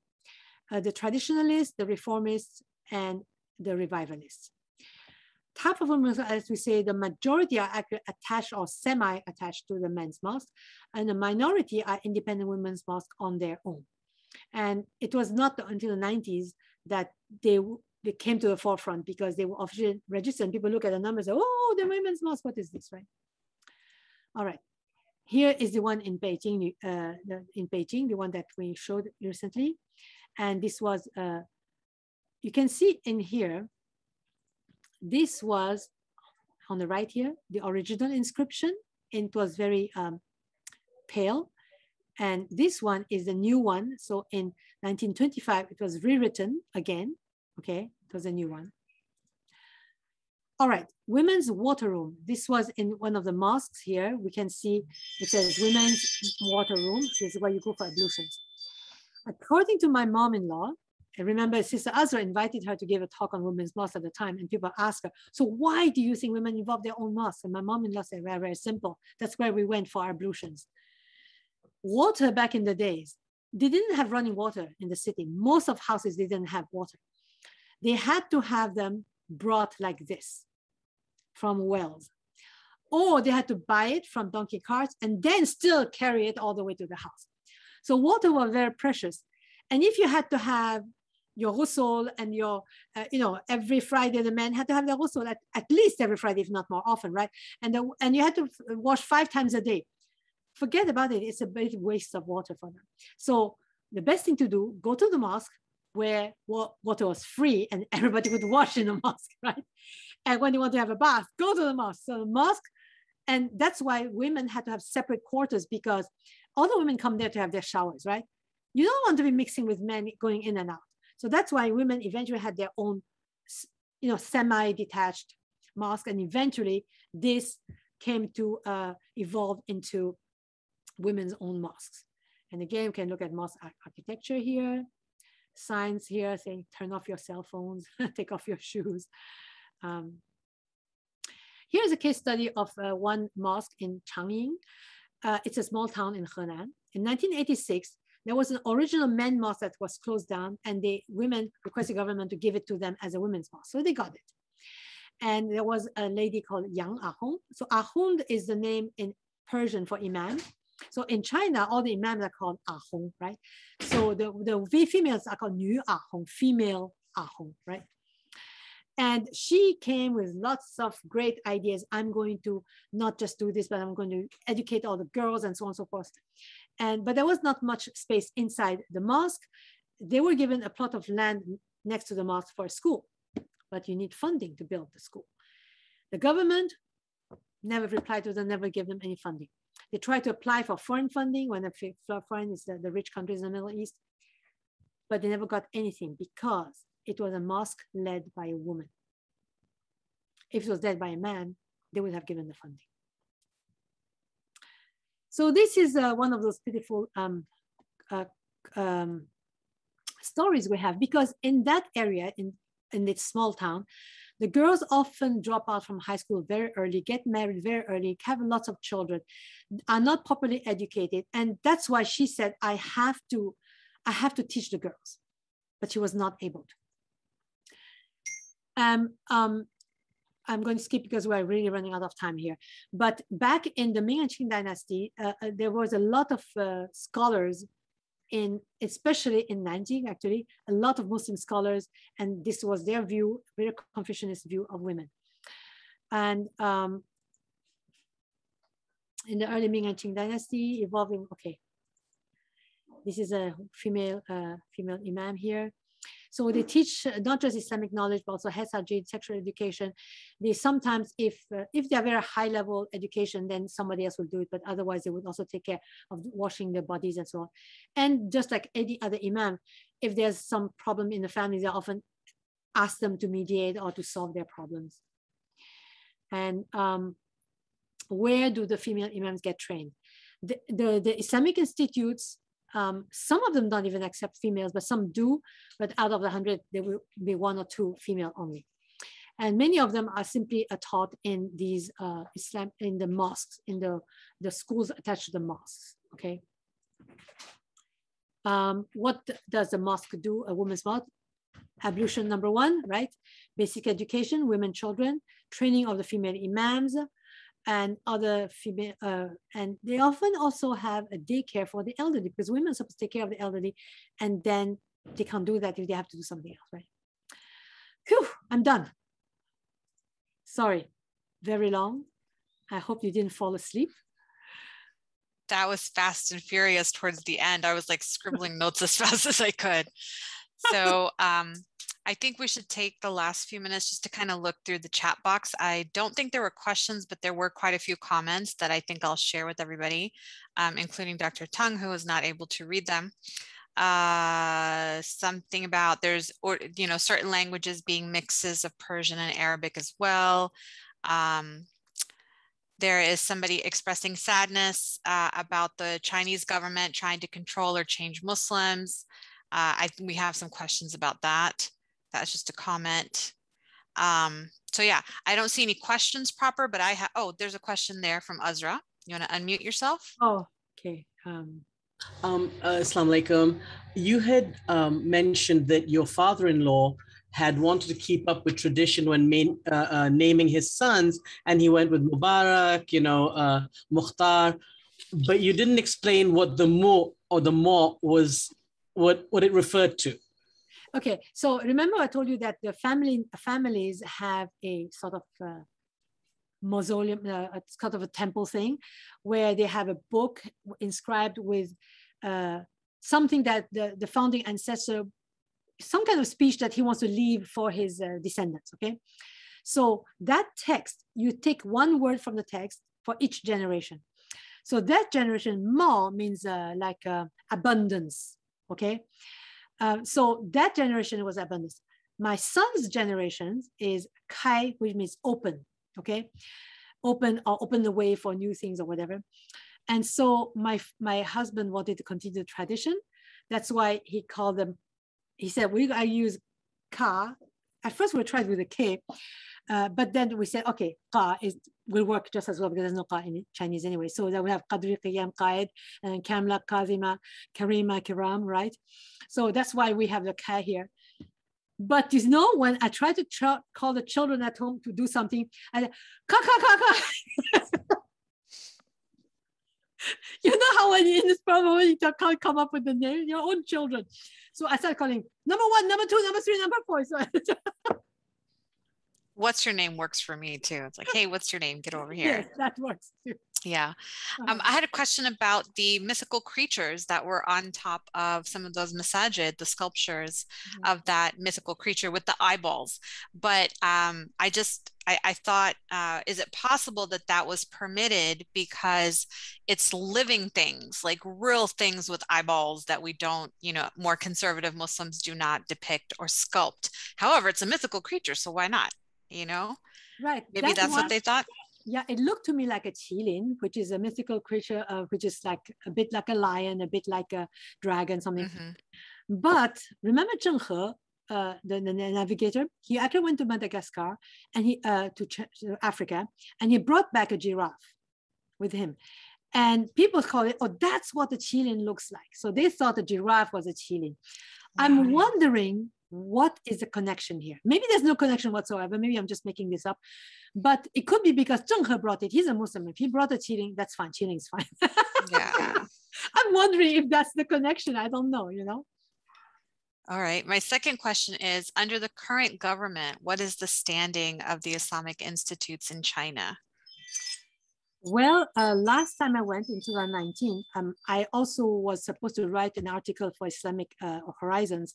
uh, the traditionalists, the reformists, and the revivalists. Type of women, as we say, the majority are attached or semi-attached to the men's mosque, and the minority are independent women's mosque on their own. And it was not until the nineties that they, they came to the forefront, because they were officially registered. And people look at the numbers, oh, the women's mosque, what is this, right? All right, here is the one in Beijing, uh, in Beijing, the one that we showed recently. And this was, uh, you can see in here, this was on the right here, the original inscription. It was very um, pale. And this one is the new one. So in nineteen twenty-five, it was rewritten again. Okay, it was a new one. All right, women's water room. This was in one of the mosques here. We can see it says women's water room. This is where you go for ablutions. According to my mom-in-law, I remember Sister Azra invited her to give a talk on women's mosques at the time, and people asked her, so why do you think women involve their own mosques? And my mom-in-law said, very, very simple. That's where we went for our ablutions. Water back in the days, they didn't have running water in the city. Most of houses, they didn't have water. They had to have them brought like this from wells, or they had to buy it from donkey carts and then still carry it all the way to the house. So water was very precious. And if you had to have your ghusl and your, uh, you know, every Friday the men had to have their ghusl at, at least every Friday, if not more often, right? And, the, and you had to wash five times a day. Forget about it, it's a big waste of water for them. So the best thing to do, go to the mosque, where water was free and everybody would wash in the mosque, right? And when you want to have a bath, go to the mosque. So the mosque, and that's why women had to have separate quarters, because all the women come there to have their showers, right? You don't want to be mixing with men going in and out. So that's why women eventually had their own, you know, semi-detached mosque. And eventually this came to uh, evolve into women's own mosques. And again, we can look at mosque architecture here. Signs here saying, turn off your cell phones, take off your shoes. Um, here's a case study of uh, one mosque in Changying. Uh, it's a small town in Henan. In nineteen eighty-six, there was an original men's mosque that was closed down, and the women requested government to give it to them as a women's mosque. So they got it. And there was a lady called Yang Ahund. So Ahund is the name in Persian for imam. So in China, all the imams are called Ahung, right? So the, the females are called Nu Ahung, female Ahung, right? And she came with lots of great ideas. I'm going to not just do this, but I'm going to educate all the girls and so on and so forth. And, but there was not much space inside the mosque. They were given a plot of land next to the mosque for a school, but you need funding to build the school. The government never replied to them, never gave them any funding. They tried to apply for foreign funding, when the foreign is the, the rich countries in the Middle East, but they never got anything because it was a mosque led by a woman. If it was led by a man, they would have given the funding. So this is uh, one of those pitiful um, uh, um, stories we have, because in that area, in, in this small town, The girls often drop out from high school very early, get married very early, have lots of children, are not properly educated. And that's why she said, I have to, I have to teach the girls, but she was not able to. Um, um, I'm going to skip because we're really running out of time here. But back in the Ming and Qing dynasty, uh, there was a lot of uh, scholars in, especially in Nanjing, actually, a lot of Muslim scholars, and this was their view, very Confucianist view of women. And um, in the early Ming and Qing dynasty, evolving, okay. This is a female, uh, female imam here. So they teach not just Islamic knowledge, but also Hesajid, sexual education. They sometimes, if uh, if they are very high level education, then somebody else will do it. But otherwise, they would also take care of washing their bodies and so on. And just like any other imam, if there's some problem in the family, they often ask them to mediate or to solve their problems. And um, where do the female imams get trained? The, the, the Islamic institutes, Um, some of them don't even accept females, but some do. But out of the hundred, there will be one or two female only. And many of them are simply uh, taught in these uh, Islam, in the mosques, in the, the schools attached to the mosques, okay? Um, what does the mosque do, a woman's mosque? Ablution number one, right? Basic education, women, children, training of the female imams, and other female, uh, and they often also have a daycare for the elderly, because women are supposed to take care of the elderly, and then they can't do that if they have to do something else, right? Phew, I'm done. Sorry, very long. I hope you didn't fall asleep. That was fast and furious towards the end. I was like scribbling notes as fast as I could. So, um, I think we should take the last few minutes just to kind of look through the chat box. I don't think there were questions, but there were quite a few comments that I think I'll share with everybody, um, including Doctor Tung, who was not able to read them. Uh, something about there's, or you know, certain languages being mixes of Persian and Arabic as well. Um, There is somebody expressing sadness uh, about the Chinese government trying to control or change Muslims. Uh, I think we have some questions about that. That's just a comment. Um, so yeah, I don't see any questions proper, but I have, oh, there's a question there from Azra. You want to unmute yourself? Oh, okay. Um, um, uh, Assalamu alaikum. You had um, mentioned that your father-in-law had wanted to keep up with tradition when main, uh, uh, naming his sons, and he went with Mubarak, you know, uh, Mukhtar, but you didn't explain what the Mu or the Mo was, what, what it referred to. Okay, so remember I told you that the family families have a sort of uh, mausoleum, uh, a sort of a temple thing, where they have a book inscribed with uh, something that the, the founding ancestor, some kind of speech that he wants to leave for his uh, descendants, okay? So that text, you take one word from the text for each generation. So that generation, ma, means uh, like uh, abundance, okay? Uh, so that generation was abundance. My son's generation is Kai, which means open, okay? Open or open the way for new things or whatever. And so my, my husband wanted to continue the tradition. That's why he called them, he said, we I use Ka. At first we tried with a K, uh, but then we said, okay, Ka is, will work just as well because there's no Ka in Chinese anyway. So that we have Qadri, Qiyam, Qaid, and Kamla, Kazima, Karima, Kiram, right? So that's why we have the Ka here. But you know, when I try to call the children at home to do something, I say, Ka, Ka, Ka, Ka. You know how when you're in this problem, you can't come up with the name, your own children. So I started calling number one, number two, number three, number four. So what's your name works for me too. It's like, hey, what's your name? Get over here. Yes, that works too. Yeah. Um, I had a question about the mythical creatures that were on top of some of those masajid, the sculptures mm-hmm. of that mythical creature with the eyeballs. But um, I just, I, I thought, uh, is it possible that that was permitted because it's living things, like real things with eyeballs that we don't, you know, more conservative Muslims do not depict or sculpt. However, it's a mythical creature, so why not? You know, right? Maybe that's, that's what they thought. Yeah, it looked to me like a qilin, which is a mythical creature, uh, which is like a bit like a lion, a bit like a dragon, something. Mm-hmm. But remember Zheng He, uh, the, the navigator, he actually went to Madagascar and he uh, to, Ch to Africa, and he brought back a giraffe with him. And people call it, oh, that's what the Chilean looks like. So they thought the giraffe was a Chilean. Wow. I'm wondering what is the connection here? Maybe there's no connection whatsoever. Maybe I'm just making this up, but it could be because Zheng He brought it. He's a Muslim. If he brought a Chilean, that's fine. Chilean is fine. Yeah. I'm wondering if that's the connection. I don't know, you know? All right. My second question is, under the current government, what is the standing of the Islamic institutes in China? Well, uh, last time I went in two thousand nineteen, um, I also was supposed to write an article for Islamic uh, Horizons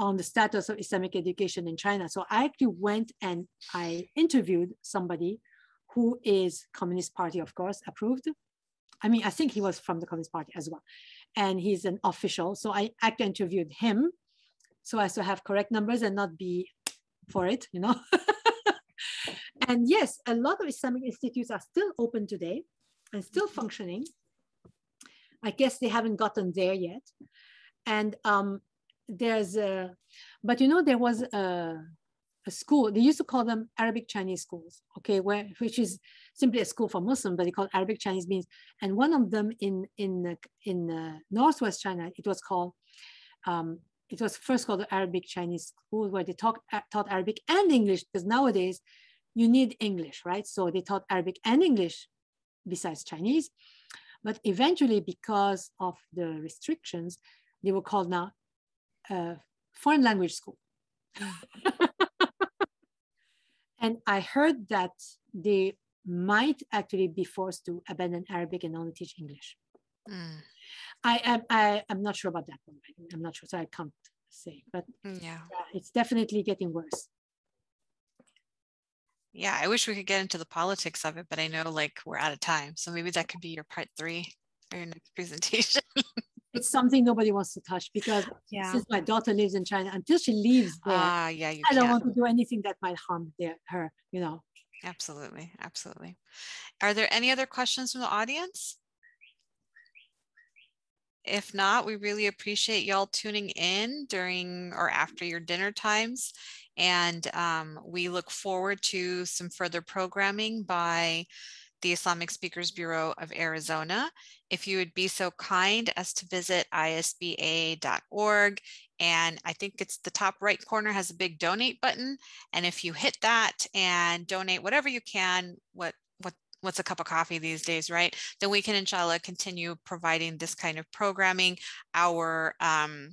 on the status of Islamic education in China. So I actually went and I interviewed somebody who is Communist Party, of course, approved. I mean, I think he was from the Communist Party as well. And he's an official. So I actually interviewed him so as to have correct numbers and not be for it, you know? And yes, a lot of Islamic institutes are still open today and still functioning. I guess they haven't gotten there yet. And um, there's a, but you know, there was a, a school, they used to call them Arabic Chinese schools, okay, where, which is simply a school for Muslims, but they call Arabic Chinese means. And one of them in, in, in uh, Northwest China, it was called, um, it was first called the Arabic Chinese school, where they taught, taught Arabic and English, because nowadays, you need English, right? So they taught Arabic and English besides Chinese, but eventually because of the restrictions, they were called now uh, foreign language school. And I heard that they might actually be forced to abandon Arabic and only teach English. Mm. I am, I, I'm not sure about that one. I'm not sure, so I can't say, but yeah, uh, it's definitely getting worse. Yeah, I wish we could get into the politics of it, but I know like we're out of time. So maybe that could be your part three or your next presentation. It's something nobody wants to touch because yeah. Since my daughter lives in China, until she leaves there, uh, yeah, you I don't can. want to do anything that might harm their, her, you know. Absolutely, absolutely. Are there any other questions from the audience? If not, we really appreciate y'all tuning in during or after your dinner times. And um, we look forward to some further programming by the Islamic Speakers Bureau of Arizona. If you would be so kind as to visit I S B A dot org, and I think it's the top right corner has a big donate button. And if you hit that and donate whatever you can, what what what's a cup of coffee these days, right? Then we can, inshallah, continue providing this kind of programming. Our um,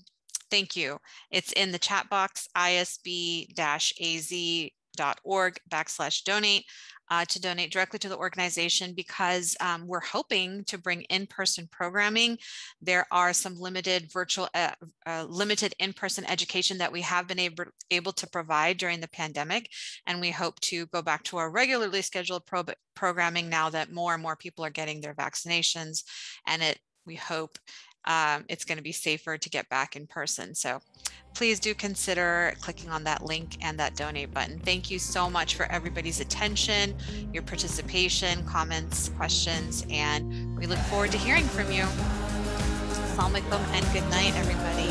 thank you. It's in the chat box, I S B dash A Z dot org backslash donate uh, to donate directly to the organization, because um, we're hoping to bring in-person programming. There are some limited virtual, uh, uh, limited in-person education that we have been able, able to provide during the pandemic. And we hope to go back to our regularly scheduled pro programming now that more and more people are getting their vaccinations. And it, we hope, Um, it's going to be safer to get back in person. So please do consider clicking on that link and that donate button. Thank you so much for everybody's attention, your participation, comments, questions, and we look forward to hearing from you. Assalamu alaikum and good night, everybody.